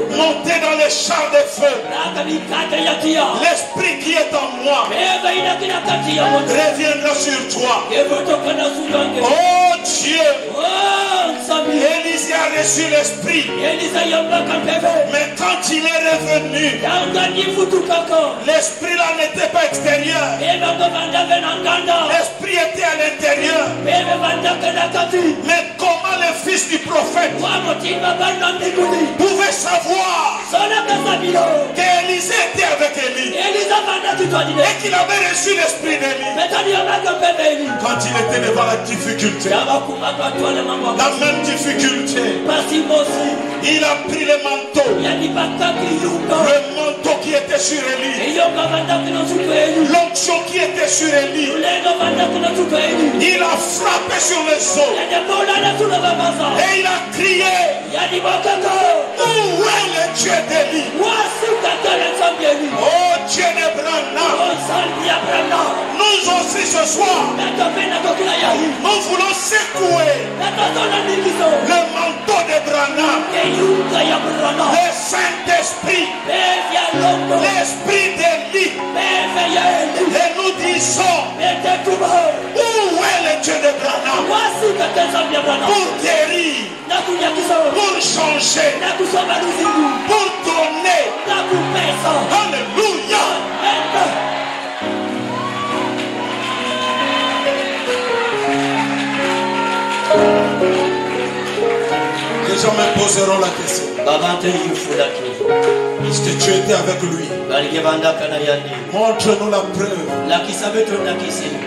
monter dans les chars de feu, l'esprit qui est en moi reviendra sur toi. Oh Dieu, Élisée a reçu l'esprit, mais quand il est revenu, l'esprit là n'était pas extérieur, l'esprit était à l'intérieur. Mais comment le fils du prophète pouvait savoir qu'Élisée était avec Élie et qu'il avait reçu l'esprit d'Élie? Quand il était devant la difficulté, la même difficulté, il a pris le manteau, le manteau qui était sur Élie, l'onction qui était sur Élie, il a frappé sur les eaux et il a crié, où est le Dieu d'Élie? Oh Dieu de Branham, nous aussi ce soir, nous voulons secouer le manteau de Branham, le Saint-Esprit, l'Esprit d'Élie, et nous disons, où est le Dieu de Branham pour guérir, pour changer, pour donner. Alléluia. Les gens me poseront la question. Puisque tu étais avec lui, montre-nous la preuve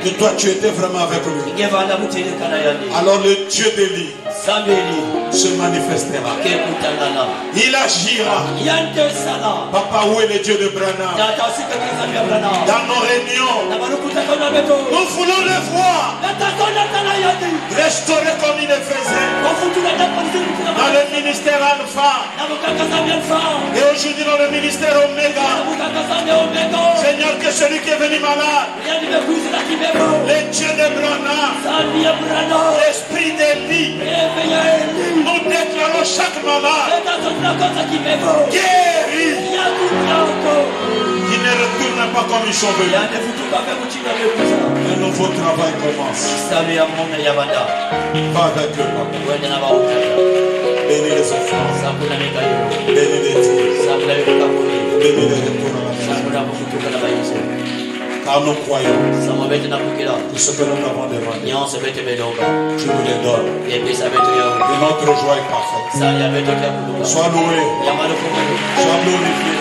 que toi tu étais vraiment avec lui. Alors le Dieu d'Élie se manifestera. Il agira. Papa, où est le Dieu de Branham? Dans nos réunions, nous voulons le voir restaurer comme il le faisait dans le ministère Alpha et aujourd'hui dans le ministère Oméga. Seigneur, que celui qui est venu malade, le Dieu de Branham, l'esprit d'Élie, nous déclarons chaque malade guéri, qui ne retourne pas comme ils sont venus. Un nouveau travail commence. Pas avec eux, papa. Bénis les enfants, bénis les tirs, bénis les retours à la maison. Car nous croyons que ce que nous avons demandé, tu nous les donnes. Et notre joie est parfaite. Sois loué, sois glorifié.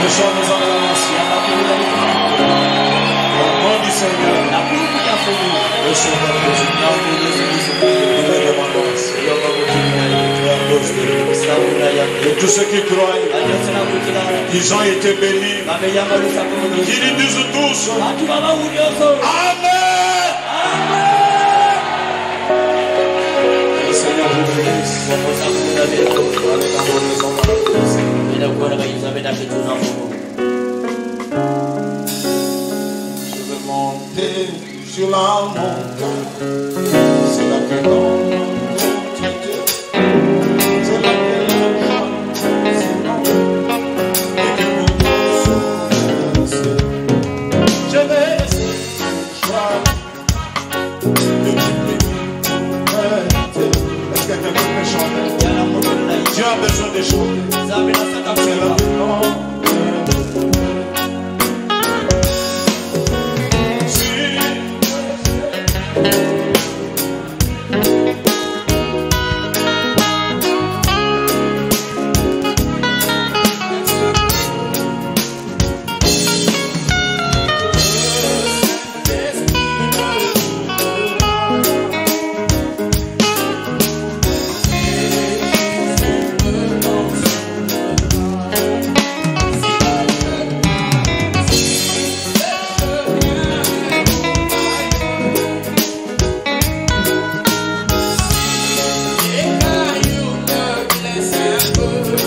Que soit nos adorations. Au nom du Seigneur, le Seigneur et tous ceux qui croient, ils ont été bénis. Qu'ils disent tous, Amen. Le Seigneur vous bénisse. Je vais monter sur la montagne. C'est la plus grande. Dieu a besoin de choses. C'est la vie.